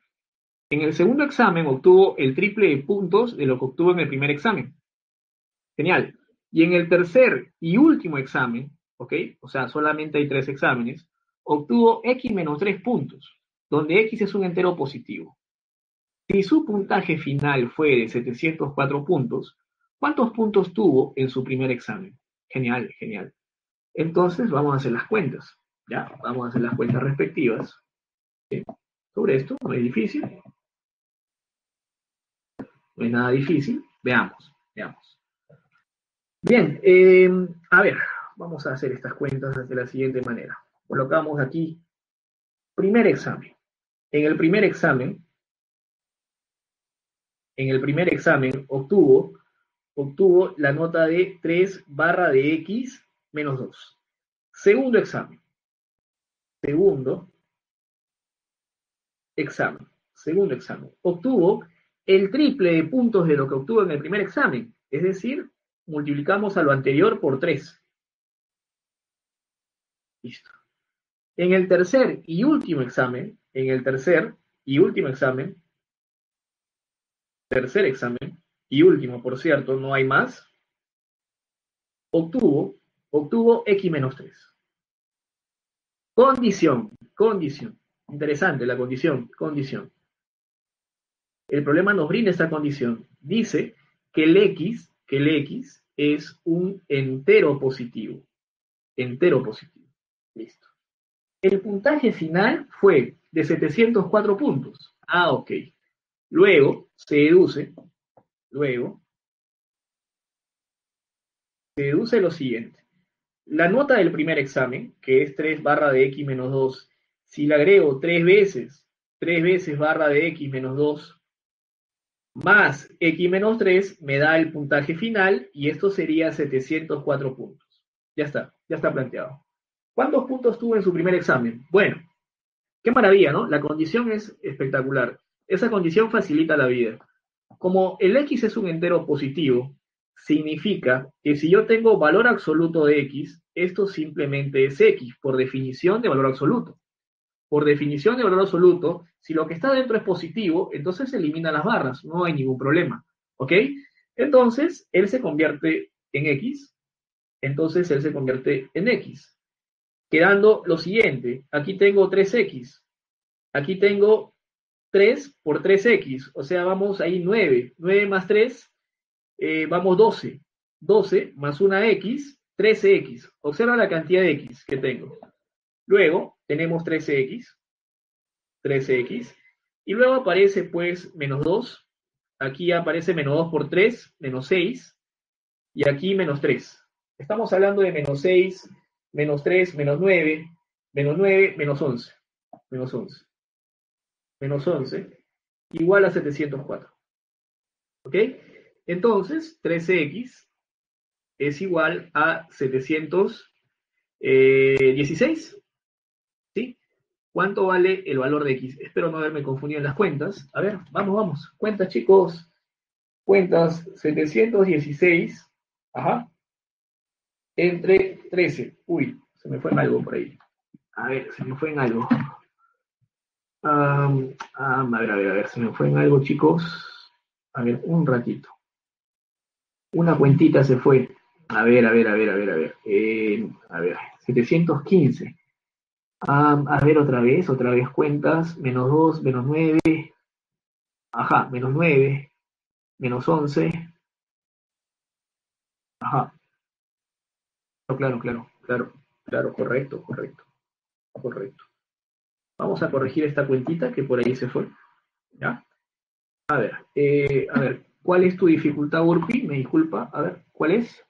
En el segundo examen obtuvo el triple de puntos de lo que obtuvo en el primer examen. Genial. Y en el tercer y último examen, ¿ok? O sea, solamente hay 3 exámenes, obtuvo X menos 3 puntos, donde X es un entero positivo. Si su puntaje final fue de 704 puntos, ¿cuántos puntos tuvo en su primer examen? Genial. Entonces vamos a hacer las cuentas, ¿ya? Vamos a hacer las cuentas respectivas. ¿Sí? Sobre esto, no es difícil. No es nada difícil. Veamos. Bien, a ver, vamos a hacer estas cuentas de la siguiente manera. Colocamos aquí, primer examen. En el primer examen, en el primer examen obtuvo la nota de 3/(x-2). Segundo examen. Segundo examen. Obtuvo el triple de puntos de lo que obtuvo en el primer examen. Es decir, multiplicamos a lo anterior por 3. Listo. En el tercer y último examen, tercer examen, y último, por cierto, no hay más, obtuvo x-3. Condición. Interesante la condición. El problema nos brinda esta condición. Dice que el x es un entero positivo. Listo. El puntaje final fue de 704 puntos. Ah, ok. Luego se deduce lo siguiente. La nota del primer examen, que es 3/(x-2), si le agrego 3 veces /(x-2), más x-3, me da el puntaje final, y esto sería 704 puntos. Ya está planteado. ¿Cuántos puntos tuvo en su primer examen? Bueno, qué maravilla, ¿no? La condición es espectacular. Esa condición facilita la vida. Como el x es un entero positivo, significa que si yo tengo valor absoluto de x, esto simplemente es x, por definición de valor absoluto. Si lo que está dentro es positivo, entonces se eliminan las barras, no hay ningún problema, ¿ok? Entonces, él se convierte en x, quedando lo siguiente, aquí tengo 3x, aquí tengo 3 por 3x, o sea, vamos ahí 9, 9 más 3, vamos 12, 12 más 1x, 13x, observa la cantidad de x que tengo. Luego tenemos 13x, y luego aparece pues -2, aquí aparece -2 por 3, -6, y aquí -3. Estamos hablando de -6, -3, -9, -11, igual a 704. ¿Ok? Entonces, 13x es igual a 716. ¿Sí? ¿Cuánto vale el valor de x? Espero no haberme confundido en las cuentas. A ver, vamos. Cuentas, chicos. 716. Ajá. Entre 13. Uy, se me fue en algo por ahí. A ver, se me fue en algo, chicos. A ver, un ratito. Una cuentita se fue. A ver, 715. A ver, otra vez, cuentas, -2, -9, ajá, -9, -11, ajá. No, claro, correcto. Vamos a corregir esta cuentita que por ahí se fue, ¿ya? A ver, ¿cuál es tu dificultad, Urpi? Me disculpa, a ver, ¿cuál es?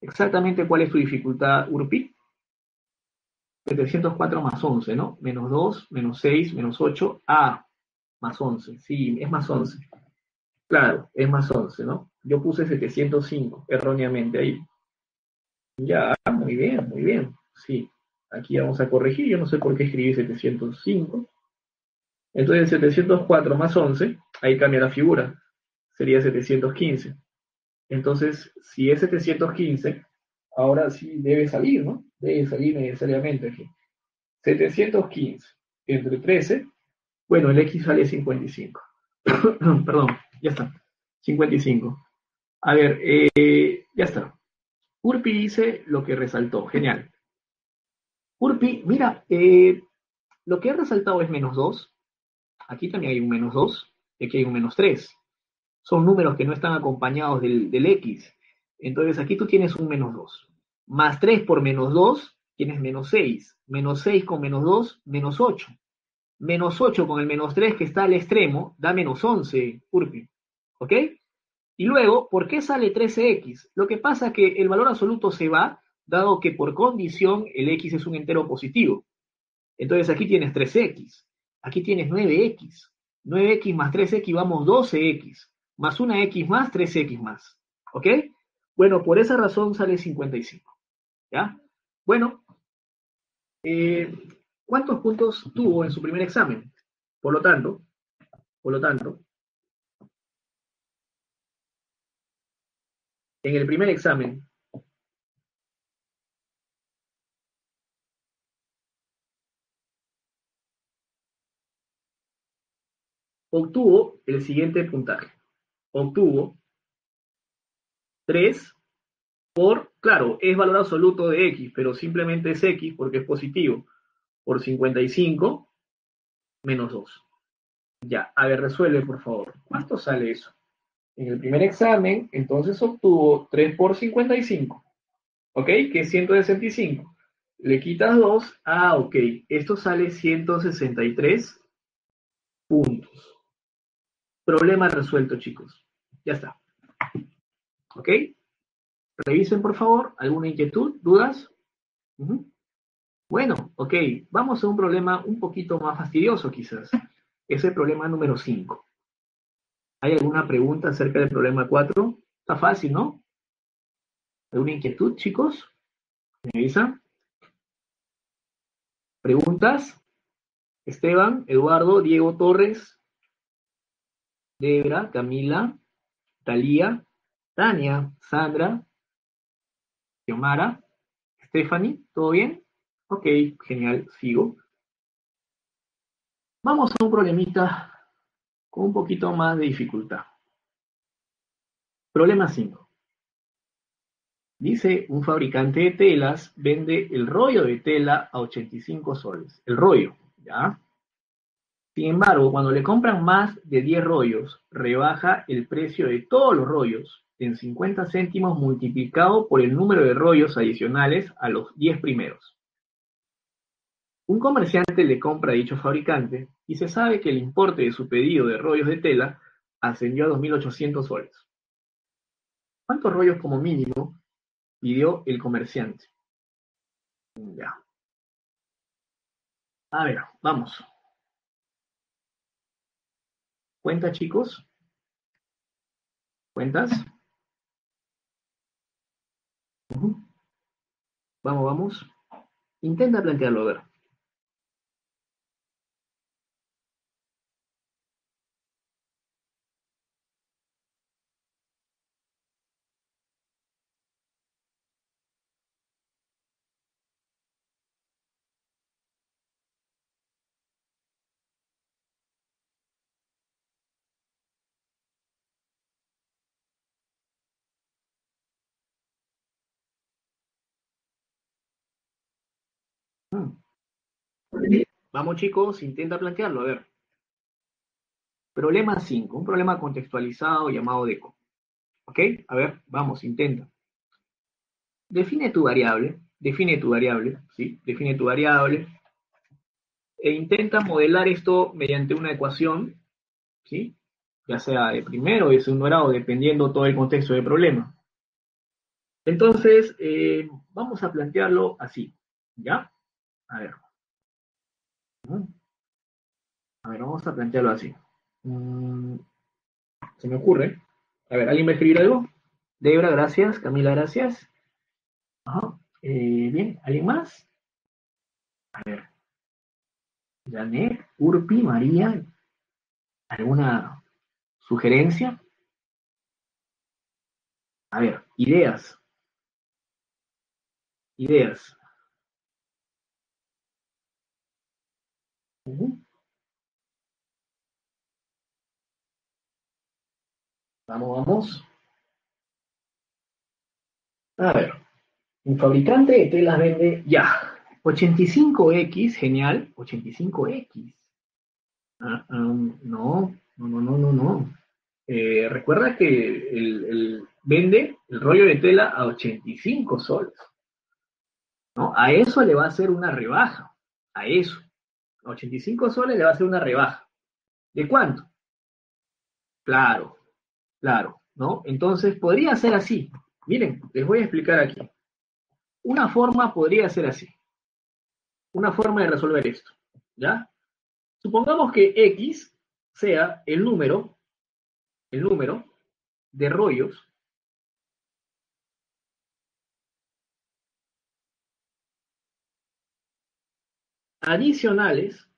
Exactamente, ¿cuál es tu dificultad, Urpi? 704 más 11, ¿no? -2, -6, -8, más 11. Sí, es más 11. Claro, es más 11, ¿no? Yo puse 705 erróneamente ahí. Ya, muy bien. Sí, aquí vamos a corregir. Yo no sé por qué escribí 705. Entonces, 704 más 11, ahí cambia la figura. Sería 715. Entonces, si es 715, ahora sí debe salir, ¿no? Debe salir necesariamente aquí. 715 entre 13. Bueno, el x sale 55. Perdón, ya está. 55. A ver, ya está. Urpi dice lo que resaltó. Genial. Urpi, mira, lo que he resaltado es -2. Aquí también hay un -2. Aquí hay un -3. Son números que no están acompañados del x. Entonces aquí tú tienes un -2. Más 3 por -2, tienes -6. -6 con -2, -8. -8 con el -3 que está al extremo, da -11, Urpi. ¿Ok? Y luego, ¿por qué sale 13x? Lo que pasa es que el valor absoluto se va, dado que por condición el x es un entero positivo. Entonces aquí tienes 3x, aquí tienes 9x, 9x más 3x, vamos 12x, más 1x más 3x más, ¿ok? Bueno, por esa razón sale 55, ¿ya? Bueno, ¿cuántos puntos tuvo en su primer examen? Por lo tanto, en el primer examen, obtuvo el siguiente puntaje. Obtuvo 3 por, claro, es valor absoluto de X, pero simplemente es X porque es positivo, por 55 menos 2. Ya, a ver, resuelve, por favor. ¿Cuánto sale eso? En el primer examen, entonces obtuvo 3 por 55, ¿ok? Que es 165. Le quitas 2, ah, ok, esto sale 163 puntos. Problema resuelto, chicos. Ya está. ¿Ok? Revisen, por favor. ¿Alguna inquietud? ¿Dudas? Bueno, ok. Vamos a un problema un poquito más fastidioso, quizás. Es el problema número 5. ¿Hay alguna pregunta acerca del problema 4? Está fácil, ¿no? ¿Alguna inquietud, chicos? ¿Me avisan? ¿Preguntas? Esteban, Eduardo, Diego Torres, Debra, Camila, Talía, Tania, Sandra, Xiomara, Stephanie, ¿todo bien? Ok, genial, sigo. Vamos a un problemita con un poquito más de dificultad. Problema 5. Dice, un fabricante de telas vende el rollo de tela a 85 soles. El rollo, ¿ya? Sin embargo, cuando le compran más de 10 rollos, rebaja el precio de todos los rollos en 50 céntimos multiplicado por el número de rollos adicionales a los 10 primeros. Un comerciante le compra a dicho fabricante y se sabe que el importe de su pedido de rollos de tela ascendió a 2.800 soles. ¿Cuántos rollos como mínimo pidió el comerciante? Ya. A ver, vamos. ¿Cuenta, chicos? ¿Cuentas? Vamos. Intenta plantearlo, a ver. Vamos, chicos, intenta plantearlo, a ver. Problema 5, un problema contextualizado llamado DECO. ¿Ok? A ver, vamos, intenta. Define tu variable, ¿sí? Define tu variable. E intenta modelar esto mediante una ecuación, ¿sí? Ya sea de primero o de segundo grado, dependiendo todo el contexto del problema. Entonces, vamos a plantearlo así, ¿ya? A ver. Vamos a plantearlo así. Se me ocurre. A ver, ¿alguien va a escribir algo? Debra, gracias. Camila, gracias. Ajá. Bien, ¿alguien más? A ver. Janet, Urpi, María. ¿Alguna sugerencia? A ver, ideas. Ideas. Vamos. A ver, un fabricante de telas vende ya 85X, genial, 85X. No. Recuerda que vende el rollo de tela a 85 soles, ¿no? A eso le va a hacer una rebaja, a eso. 85 soles le va a hacer una rebaja. ¿De cuánto? Claro, ¿no? Entonces podría ser así. Miren, les voy a explicar aquí. Una forma podría ser así. Una forma de resolver esto, ¿ya? Supongamos que X sea el número de rollos adicionales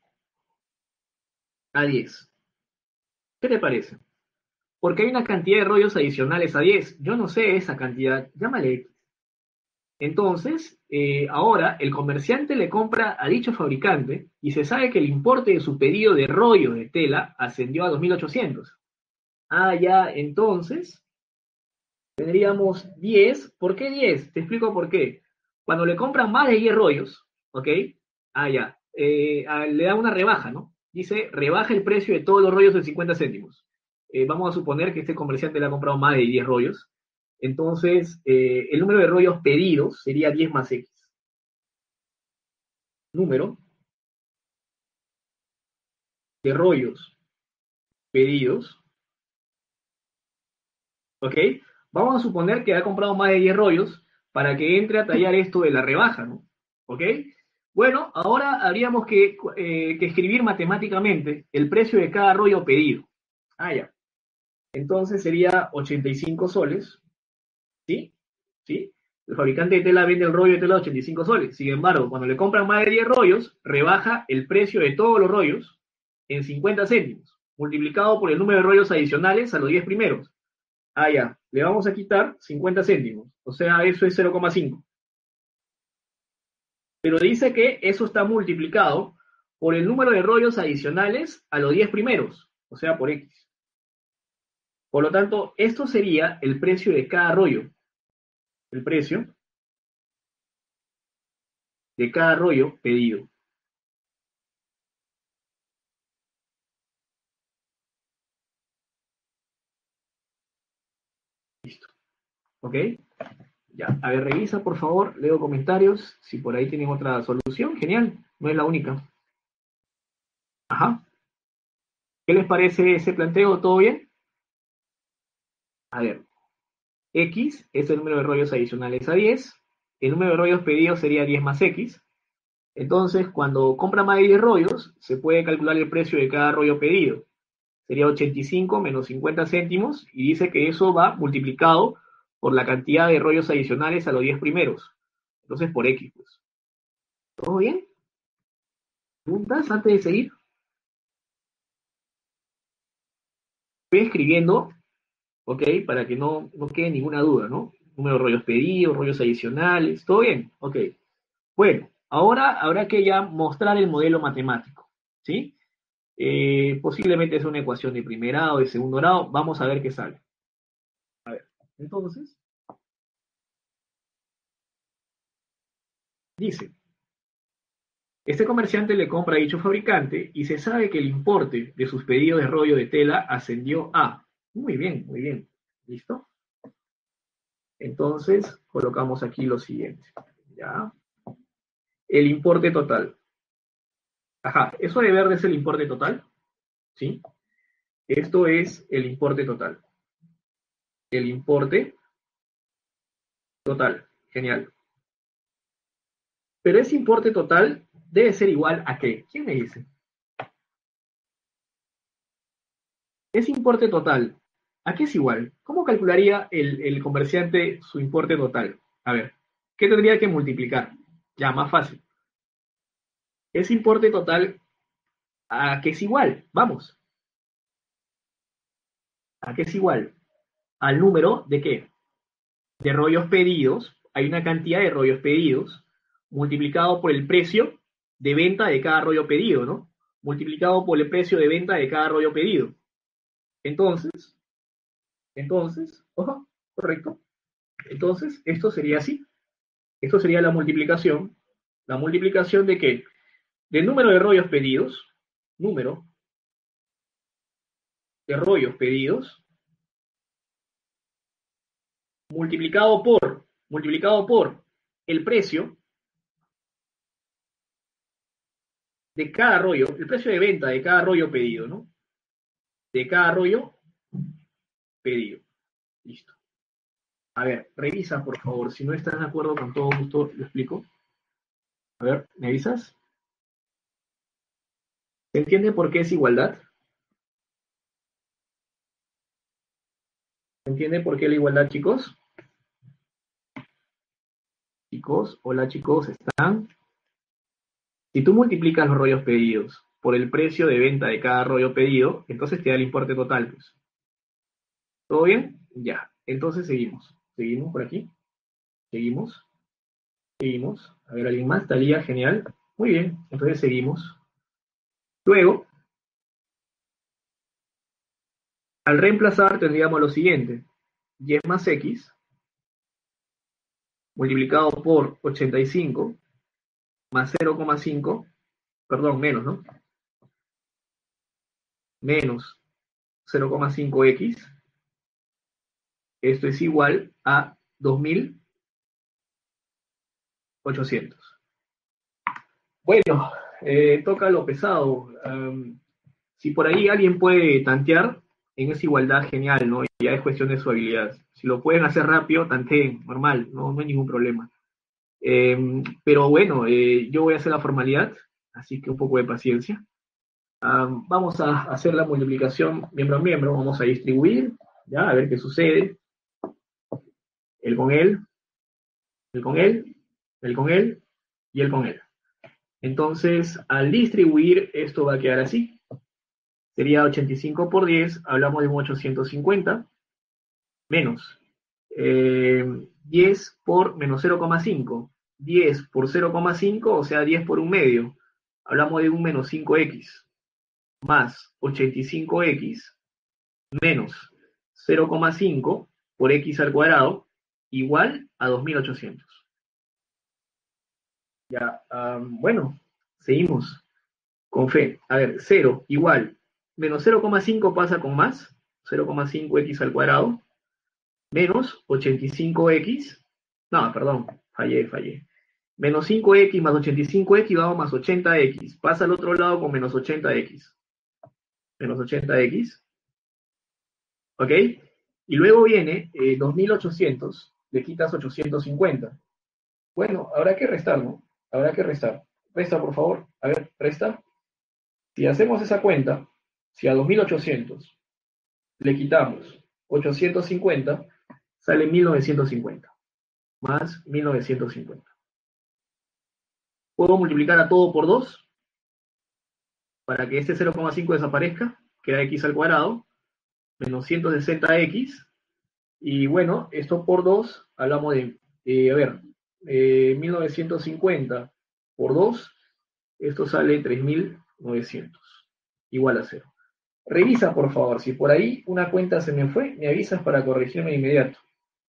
a 10. ¿Qué te parece? Porque hay una cantidad de rollos adicionales a 10. Yo no sé esa cantidad, llámale X. Entonces, ahora el comerciante le compra a dicho fabricante y se sabe que el importe de su pedido de rollos de tela ascendió a 2.800. Ah, ya, entonces, tendríamos 10. ¿Por qué 10? Te explico por qué. Cuando le compran más de 10 rollos, ¿ok? Ah, ya, le da una rebaja, ¿no? Dice, rebaja el precio de todos los rollos en 50 céntimos. Vamos a suponer que este comerciante le ha comprado más de 10 rollos. Entonces, el número de rollos pedidos sería 10 más X. Número de rollos pedidos. ¿Ok? Vamos a suponer que ha comprado más de 10 rollos para que entre a tallar esto de la rebaja, ¿no? ¿Ok? Bueno, ahora habríamos que escribir matemáticamente el precio de cada rollo pedido. Ah, ya. Entonces sería 85 soles. ¿Sí? ¿Sí? El fabricante de tela vende el rollo de tela a 85 soles. Sin embargo, cuando le compran más de 10 rollos, rebaja el precio de todos los rollos en 50 céntimos, multiplicado por el número de rollos adicionales a los 10 primeros. Ah, ya. Le vamos a quitar 50 céntimos. O sea, eso es 0,5. Pero dice que eso está multiplicado por el número de rollos adicionales a los 10 primeros. O sea, por X. Por lo tanto, esto sería el precio de cada rollo. El precio de cada rollo pedido. Listo. ¿Ok? Ya. A ver, revisa, por favor. Leo comentarios. Si por ahí tienen otra solución, genial. No es la única. Ajá. ¿Qué les parece ese planteo? ¿Todo bien? A ver, X es el número de rollos adicionales a 10. El número de rollos pedidos sería 10 más X. Entonces, cuando compra más de 10 rollos, se puede calcular el precio de cada rollo pedido. Sería 85 menos 50 céntimos y dice que eso va multiplicado por la cantidad de rollos adicionales a los 10 primeros. Entonces, por X, pues. ¿Todo bien? ¿Preguntas antes de seguir? Estoy escribiendo, ok, para que no quede ninguna duda, ¿no? Número de rollos pedidos, rollos adicionales, ¿todo bien? Ok. Bueno, ahora habrá que ya mostrar el modelo matemático, ¿sí? Posiblemente es una ecuación de primer grado, de segundo grado, vamos a ver qué sale. A ver, entonces, dice, este comerciante le compra a dicho fabricante y se sabe que el importe de sus pedidos de rollo de tela ascendió a... Muy bien, muy bien. ¿Listo? Entonces, colocamos aquí lo siguiente. ¿Ya? El importe total. Ajá, eso de verde es el importe total. ¿Sí? Esto es el importe total. El importe total. Genial. Pero ese importe total... debe ser igual a qué. ¿Quién me dice? Ese importe total, ¿a qué es igual? ¿Cómo calcularía el comerciante su importe total? A ver, ¿qué tendría que multiplicar? Ya, más fácil. Ese importe total, ¿a qué es igual? Vamos. ¿A qué es igual? Al número de qué. De rollos pedidos. Hay una cantidad de rollos pedidos multiplicado por el precio de venta de cada rollo pedido, ¿no? Multiplicado por el precio de venta de cada rollo pedido. Entonces, ojo, correcto. Entonces, esto sería así. Esto sería la multiplicación. ¿La multiplicación de qué? Del número de rollos pedidos. Número de rollos pedidos. Multiplicado por el precio de cada rollo, el precio de venta de cada rollo pedido, ¿no? De cada rollo pedido. Listo. A ver, revisa, por favor. Si no estás de acuerdo, con todo gusto lo explico. A ver, ¿me avisas? ¿Se entiende por qué es igualdad? entiende por qué la igualdad, chicos? Chicos, hola chicos, ¿están? Si tú multiplicas los rollos pedidos por el precio de venta de cada rollo pedido, entonces te da el importe total, pues. ¿Todo bien? Ya. Entonces seguimos. Seguimos por aquí. Seguimos. Seguimos. A ver, ¿alguien más? Talía, genial. Muy bien. Entonces seguimos. Luego, al reemplazar tendríamos lo siguiente. Y más X multiplicado por 85 más 0,5, perdón, menos, ¿no? Menos 0,5X. Esto es igual a 2.800. Bueno, toca lo pesado. Si por ahí alguien puede tantear, en esa igualdad, genial, ¿no? Ya es cuestión de su habilidad. Si lo pueden hacer rápido, tanteen, normal, no hay ningún problema. Pero bueno, yo voy a hacer la formalidad, así que un poco de paciencia. Vamos a hacer la multiplicación miembro a miembro, vamos a distribuir, ya, a ver qué sucede. Él con él, él con él, él con él, y él con él. Entonces, al distribuir, esto va a quedar así. Sería 85 por 10, hablamos de un 850, menos 10 por menos 0,5. 10 por 0,5, o sea 10 por un medio, hablamos de un menos 5x, más 85x, menos 0,5 por x al cuadrado, igual a 2.800. Ya, bueno, seguimos con fe. A ver, 0 igual. Menos 0,5 pasa con más, 0,5x al cuadrado, menos 85x, no, perdón, fallé. Menos 5x más 85x, vamos más 80x, pasa al otro lado con menos 80x. Menos 80x, ¿ok? Y luego viene 2.800, le quitas 850. Bueno, habrá que restar, ¿no? Habrá que restar. Resta, por favor, a ver, resta. Si hacemos esa cuenta... Si a 2.800 le quitamos 850, sale 1.950, más 1.950. ¿Puedo multiplicar a todo por 2? Para que este 0,5 desaparezca, queda x al cuadrado, menos 160x, y bueno, esto por 2, hablamos de, 1.950 por 2, esto sale 3.900, igual a 0. Revisa, por favor, si por ahí una cuenta se me fue, me avisas para corregirme de inmediato.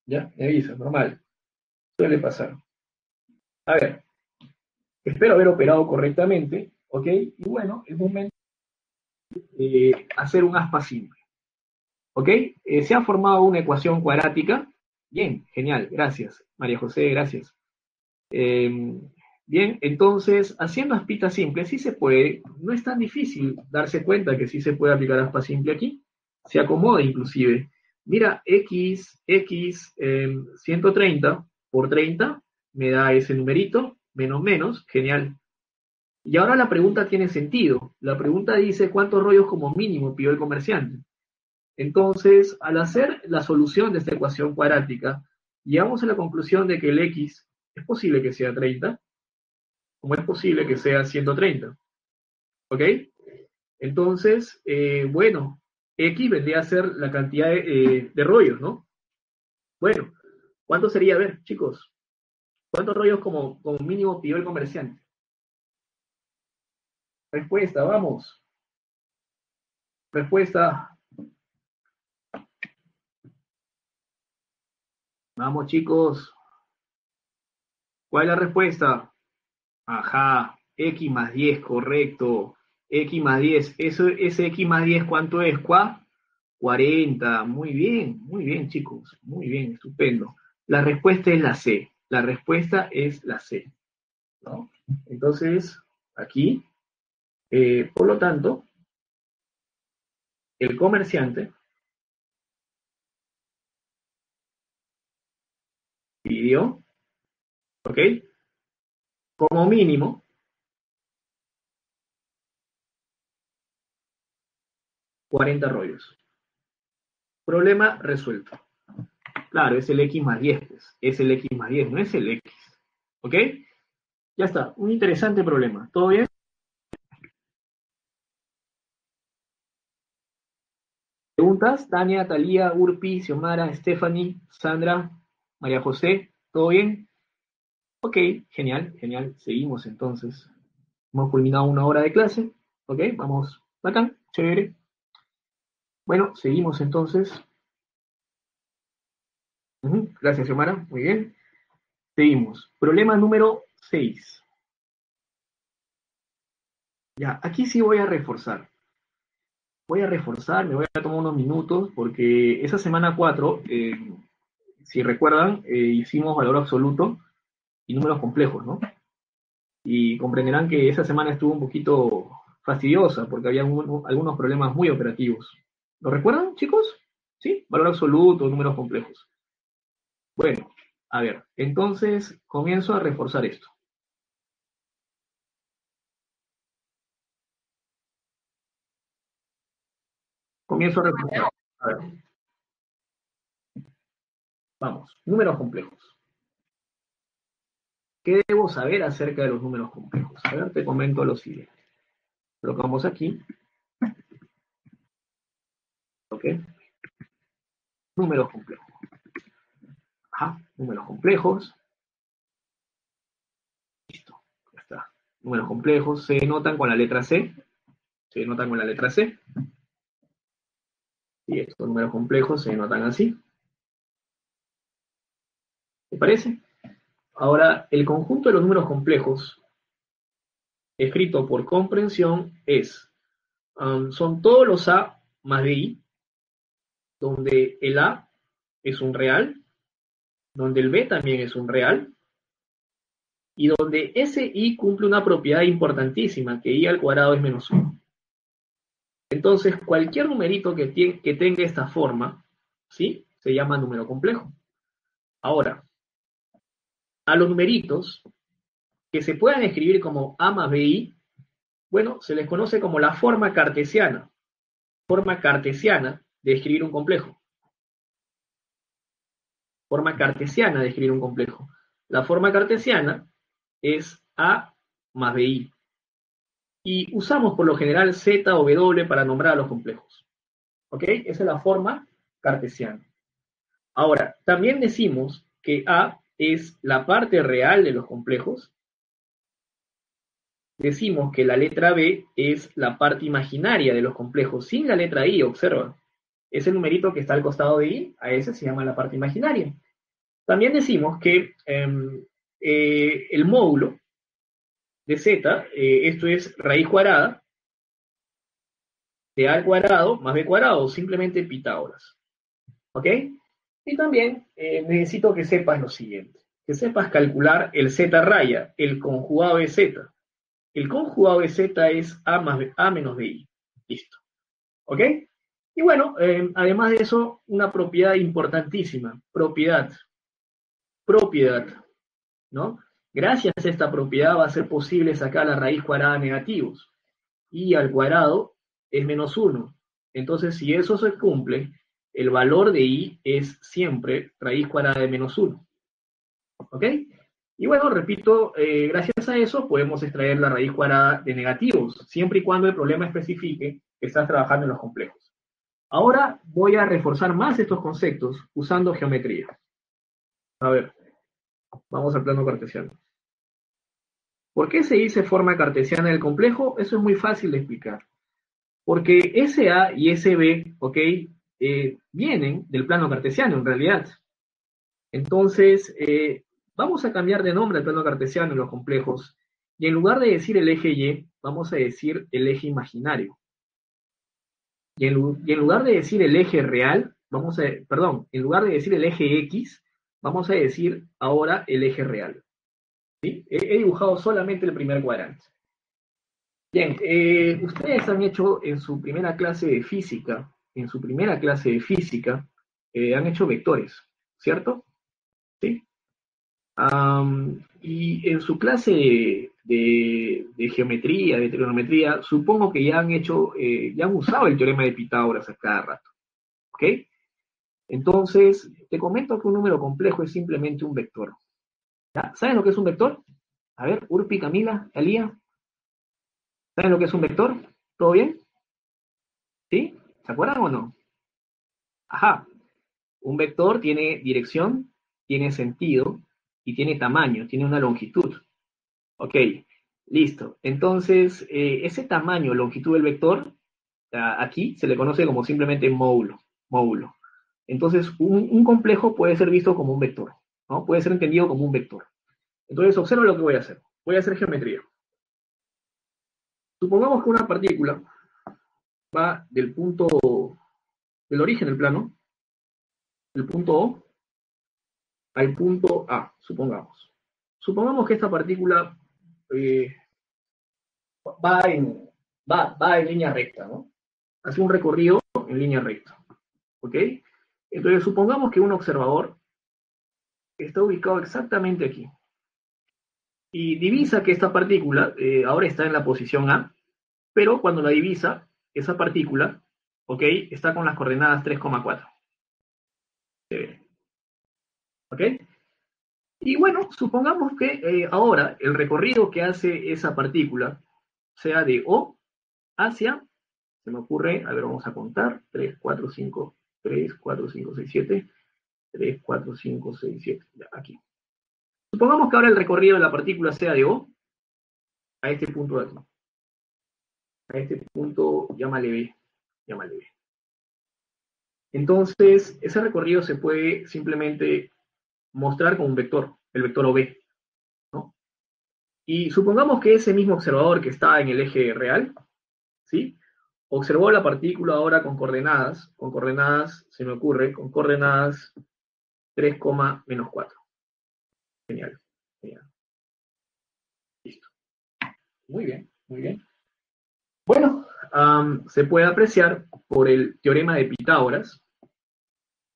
¿Ya? Me avisas, normal. Suele pasar. A ver. Espero haber operado correctamente, ¿ok? Y bueno, es momento de hacer un aspa simple. ¿Ok? Se ha formado una ecuación cuadrática. Bien, genial, gracias. María José, gracias. Bien, entonces, haciendo aspitas simples, sí se puede, no es tan difícil darse cuenta que sí se puede aplicar aspa simple aquí, se acomoda inclusive. Mira, x 130 por 30, me da ese numerito, menos, genial. Y ahora la pregunta tiene sentido, la pregunta dice cuántos rollos como mínimo pidió el comerciante. Entonces, al hacer la solución de esta ecuación cuadrática, llegamos a la conclusión de que el x es posible que sea 30, como es posible que sea 130, ¿ok? Entonces, bueno, X vendría a ser la cantidad de rollos, ¿no? Bueno, ¿cuánto sería? A ver, chicos, ¿cuántos rollos como mínimo pidió el comerciante? Respuesta, vamos. Respuesta. Vamos, chicos. ¿Cuál es la respuesta? Ajá, X más 10, correcto. X más 10, ese X más 10, ¿cuánto es? 40, muy bien, chicos, muy bien, estupendo. La respuesta es la C, ¿no? Entonces, aquí, por lo tanto, el comerciante pidió, ¿ok? Como mínimo, $40 rollos. Problema resuelto. Claro, es el X más 10, pues. Es el X más 10, no es el X. ¿Ok? Ya está, un interesante problema. ¿Todo bien? ¿Preguntas? Tania, Talía, Urpi, Xiomara, Stephanie, Sandra, María José, ¿todo bien? Ok, genial, genial. Seguimos entonces. Hemos culminado una hora de clase. Ok, vamos, bacán, chévere. Bueno, seguimos entonces. Gracias, Xiomara, muy bien. Seguimos. Problema número 6. Ya, aquí sí voy a reforzar. Me voy a tomar unos minutos, porque esa semana 4, si recuerdan, hicimos valor absoluto y números complejos, ¿no? Y comprenderán que esa semana estuvo un poquito fastidiosa, porque había algunos problemas muy operativos. ¿Lo recuerdan, chicos? ¿Sí? Valor absoluto, números complejos. Bueno, a ver, entonces comienzo a reforzar esto. A ver. Vamos, números complejos. ¿Qué debo saber acerca de los números complejos? A ver, te comento lo siguiente. Colocamos aquí. ¿Ok? Números complejos. Ajá, números complejos. Listo, ya está. Números complejos se denotan con la letra C. Y estos números complejos se denotan así. ¿Te parece? Ahora, el conjunto de los números complejos, escrito por comprensión, es, son todos los A más BI, donde el A es un real, donde el B también es un real, y donde ese I cumple una propiedad importantísima, que I al cuadrado es menos 1. Entonces, cualquier numerito que tenga esta forma, ¿sí?, se llama número complejo. Ahora, a los numeritos que se puedan escribir como A más BI, bueno, se les conoce como la forma cartesiana. Forma cartesiana de escribir un complejo. La forma cartesiana es A más BI. Y usamos por lo general Z o W para nombrar a los complejos. ¿Ok? Esa es la forma cartesiana. Ahora, también decimos que A es la parte real de los complejos. Decimos que la letra B es la parte imaginaria de los complejos, sin la letra I, observa. Ese numerito que está al costado de I, a ese se llama la parte imaginaria. También decimos que el módulo de Z, esto es raíz cuadrada de A al cuadrado más B cuadrado, simplemente Pitágoras. ¿Ok? Y también necesito que sepas lo siguiente, que sepas calcular el Z raya, el conjugado de Z. El conjugado de Z es A más B, A menos BI. Listo. ¿Ok? Y bueno, además de eso, una propiedad importantísima, propiedad, ¿no? Gracias a esta propiedad va a ser posible sacar la raíz cuadrada negativos. Y al cuadrado es menos 1. Entonces, si eso se cumple, el valor de I es siempre raíz cuadrada de menos 1. ¿Ok? Y bueno, repito, gracias a eso podemos extraer la raíz cuadrada de negativos, siempre y cuando el problema especifique que estás trabajando en los complejos. Ahora voy a reforzar más estos conceptos usando geometría. A ver, vamos al plano cartesiano. ¿Por qué se dice forma cartesiana del complejo? Eso es muy fácil de explicar. Porque ese A y ese B, ¿ok?, vienen del plano cartesiano en realidad. Entonces, vamos a cambiar de nombre al plano cartesiano en los complejos. Y en lugar de decir el eje Y, vamos a decir el eje imaginario. Y en lugar de decir el eje real, en lugar de decir el eje X, vamos a decir ahora el eje real. ¿Sí? He dibujado solamente el primer cuadrante. Bien, ustedes han hecho en su primera clase de física, han hecho vectores, ¿cierto? Sí. Y en su clase de geometría, de trigonometría, supongo que ya han usado el teorema de Pitágoras a cada rato. ¿Ok? Entonces, te comento que un número complejo es simplemente un vector. ¿Ya? ¿Saben lo que es un vector? A ver, Urpi, Camila, Elía. ¿Saben lo que es un vector? ¿Todo bien? ¿Sí? ¿Se acuerdan o no? Ajá. Un vector tiene dirección, tiene sentido y tiene tamaño, tiene una longitud. Ok, listo. Entonces, ese tamaño, longitud del vector, aquí se le conoce como simplemente módulo. Entonces, un complejo puede ser visto como un vector, ¿no? Puede ser entendido como un vector. Entonces, observa lo que voy a hacer. Voy a hacer geometría. Supongamos que una partícula va del punto, del origen del plano, del punto O, al punto A, supongamos. Supongamos que esta partícula va en línea recta, ¿no? Hace un recorrido en línea recta. ¿Ok? Entonces, supongamos que un observador está ubicado exactamente aquí. Y divisa que esta partícula ahora está en la posición A, pero cuando la divisa, esa partícula, ¿ok? Está con las coordenadas 3,4. ¿Ok? Y bueno, supongamos que ahora el recorrido que hace esa partícula sea de O hacia, se me ocurre, a ver, vamos a contar, 3, 4, 5, 3, 4, 5, 6, 7, 3, 4, 5, 6, 7, ya, aquí. Supongamos que ahora el recorrido de la partícula sea de O a este punto de aquí. A este punto, llámale B, llámale B. Entonces, ese recorrido se puede simplemente mostrar como un vector, el vector OB, ¿no? Y supongamos que ese mismo observador que está en el eje real, ¿sí? Observó la partícula ahora con coordenadas, se me ocurre, con coordenadas 3,-4. Genial, genial. Listo. Muy bien, muy bien. Bueno, se puede apreciar por el teorema de Pitágoras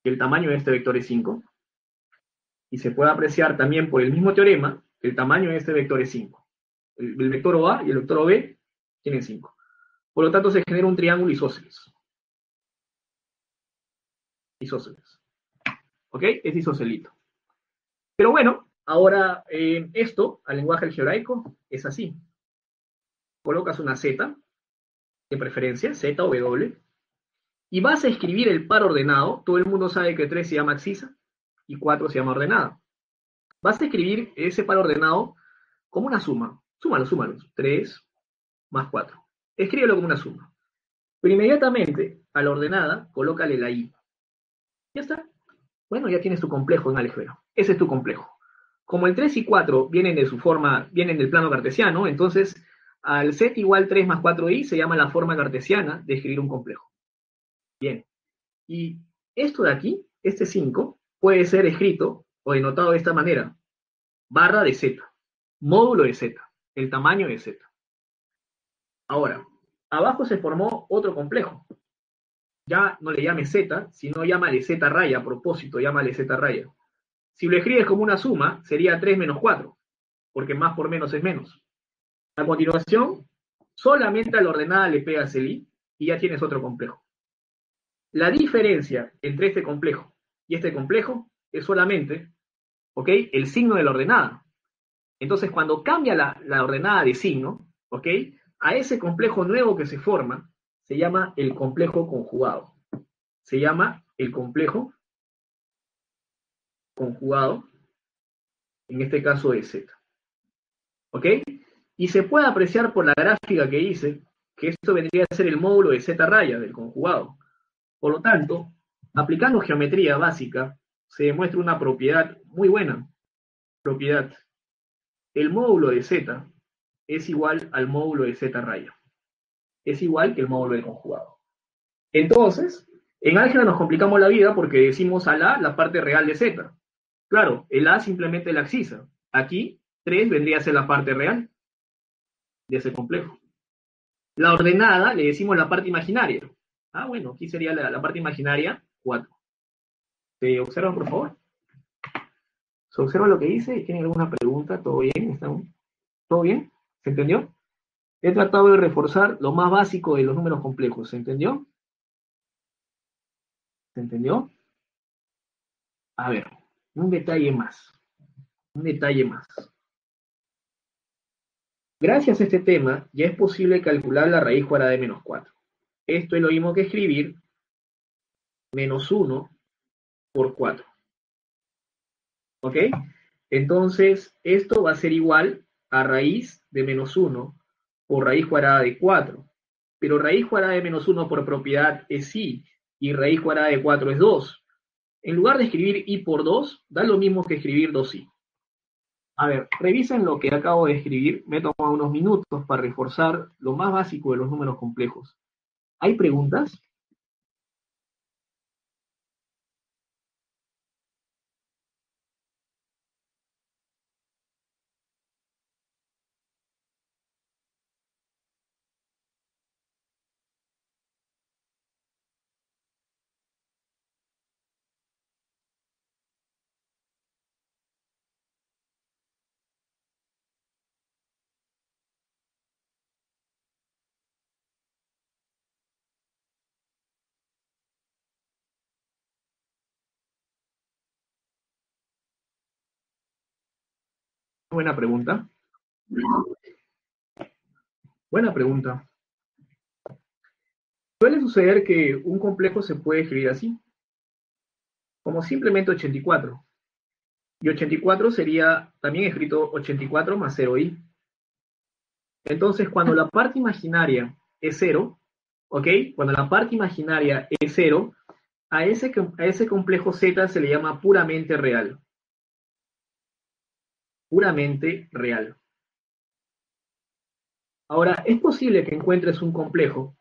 que el tamaño de este vector es 5. Y se puede apreciar también por el mismo teorema que el tamaño de este vector es 5. El vector OA y el vector OB tienen 5. Por lo tanto, se genera un triángulo isósceles. Isósceles. ¿Ok? Es isoscelito. Pero bueno, ahora esto, al lenguaje algebraico, es así. Colocas una Z, de preferencia, Z o W, y vas a escribir el par ordenado. Todo el mundo sabe que 3 se llama abscisa y 4 se llama ordenada. Vas a escribir ese par ordenado como una suma. Súmalo, súmalo. 3 más 4. Escríbelo como una suma. Pero inmediatamente, a la ordenada, colócale la I. Ya está. Bueno, ya tienes tu complejo en álgebra. Ese es tu complejo. Como el 3 y 4 vienen de su forma, vienen del plano cartesiano, entonces al z igual 3 más 4i se llama la forma cartesiana de escribir un complejo. Bien. Y esto de aquí, este 5, puede ser escrito o denotado de esta manera. Barra de z. Módulo de z. El tamaño de z. Ahora, abajo se formó otro complejo. Ya no le llames z, sino llámale z raya, a propósito, llámale z raya. Si lo escribes como una suma, sería 3 menos 4, porque más por menos es menos. A continuación, solamente a la ordenada le pegas el i y ya tienes otro complejo. La diferencia entre este complejo y este complejo es solamente, ¿ok?, el signo de la ordenada. Entonces, cuando cambia la ordenada de signo, ¿ok?, a ese complejo nuevo que se forma, se llama el complejo conjugado. Se llama el complejo conjugado, en este caso de z. ¿Ok? Y se puede apreciar por la gráfica que hice, que esto vendría a ser el módulo de z raya del conjugado. Por lo tanto, aplicando geometría básica, se demuestra una propiedad muy buena. Propiedad. El módulo de z es igual al módulo de z raya. Es igual que el módulo del conjugado. Entonces, en álgebra nos complicamos la vida porque decimos al a la parte real de z. Claro, el a simplemente la abscisa. Aquí, 3 vendría a ser la parte real de ese complejo. La ordenada le decimos la parte imaginaria. Ah, bueno, aquí sería la parte imaginaria 4. ¿Se observan, por favor? ¿Se observa lo que hice? ¿Tienen alguna pregunta? ¿Todo bien? ¿Están? ¿Todo bien? ¿Se entendió? He tratado de reforzar lo más básico de los números complejos. ¿Se entendió? ¿Se entendió? A ver, un detalle más. Un detalle más. Gracias a este tema, ya es posible calcular la raíz cuadrada de menos 4. Esto es lo mismo que escribir menos 1 por 4. ¿Ok? Entonces, esto va a ser igual a raíz de menos 1 por raíz cuadrada de 4. Pero raíz cuadrada de menos 1 por propiedad es i, y raíz cuadrada de 4 es 2. En lugar de escribir i por 2, da lo mismo que escribir 2i. A ver, revisen lo que acabo de escribir. Me he tomado unos minutos para reforzar lo más básico de los números complejos. ¿Hay preguntas? Buena pregunta. Buena pregunta. Suele suceder que un complejo se puede escribir así, como simplemente 84. Y 84 sería también escrito 84 más 0i. Entonces, cuando la parte imaginaria es 0, ¿ok? Cuando la parte imaginaria es 0, a ese complejo Z se le llama puramente real. Puramente real. Ahora, es posible que encuentres un complejo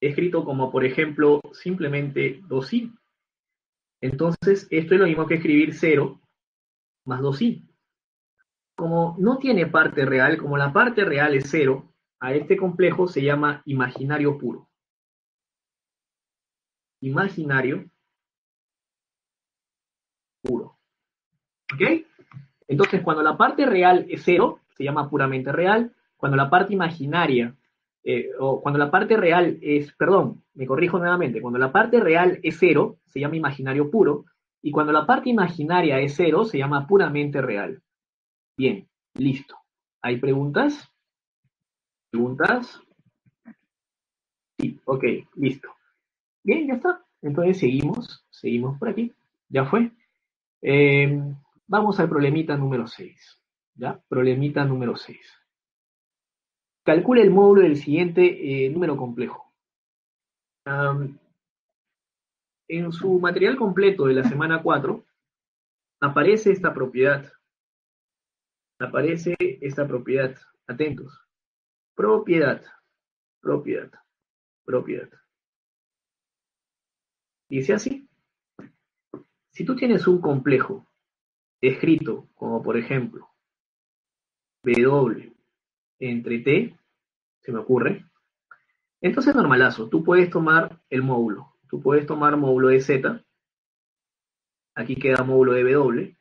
escrito como, por ejemplo, simplemente 2i. Entonces, esto es lo mismo que escribir 0 más 2i. Como no tiene parte real, como la parte real es 0, a este complejo se llama imaginario puro. Imaginario puro. ¿Ok? Entonces, cuando la parte real es 0, se llama puramente real. Cuando la parte imaginaria, cuando la parte real es 0, se llama imaginario puro. Y cuando la parte imaginaria es 0, se llama puramente real. Bien, listo. ¿Hay preguntas? ¿Preguntas? Sí, ok, listo. Bien, ya está. Entonces, seguimos por aquí. Ya fue. Vamos al problemita número 6, ¿ya? Problemita número 6. Calcula el módulo del siguiente número complejo. En su material completo de la semana 4, aparece esta propiedad. Aparece esta propiedad. Atentos. Propiedad. Dice así. Si tú tienes un complejo escrito como, por ejemplo, W entre T, se me ocurre. Entonces, normalazo, tú puedes tomar el módulo. Tú puedes tomar módulo de Z. Aquí queda módulo de W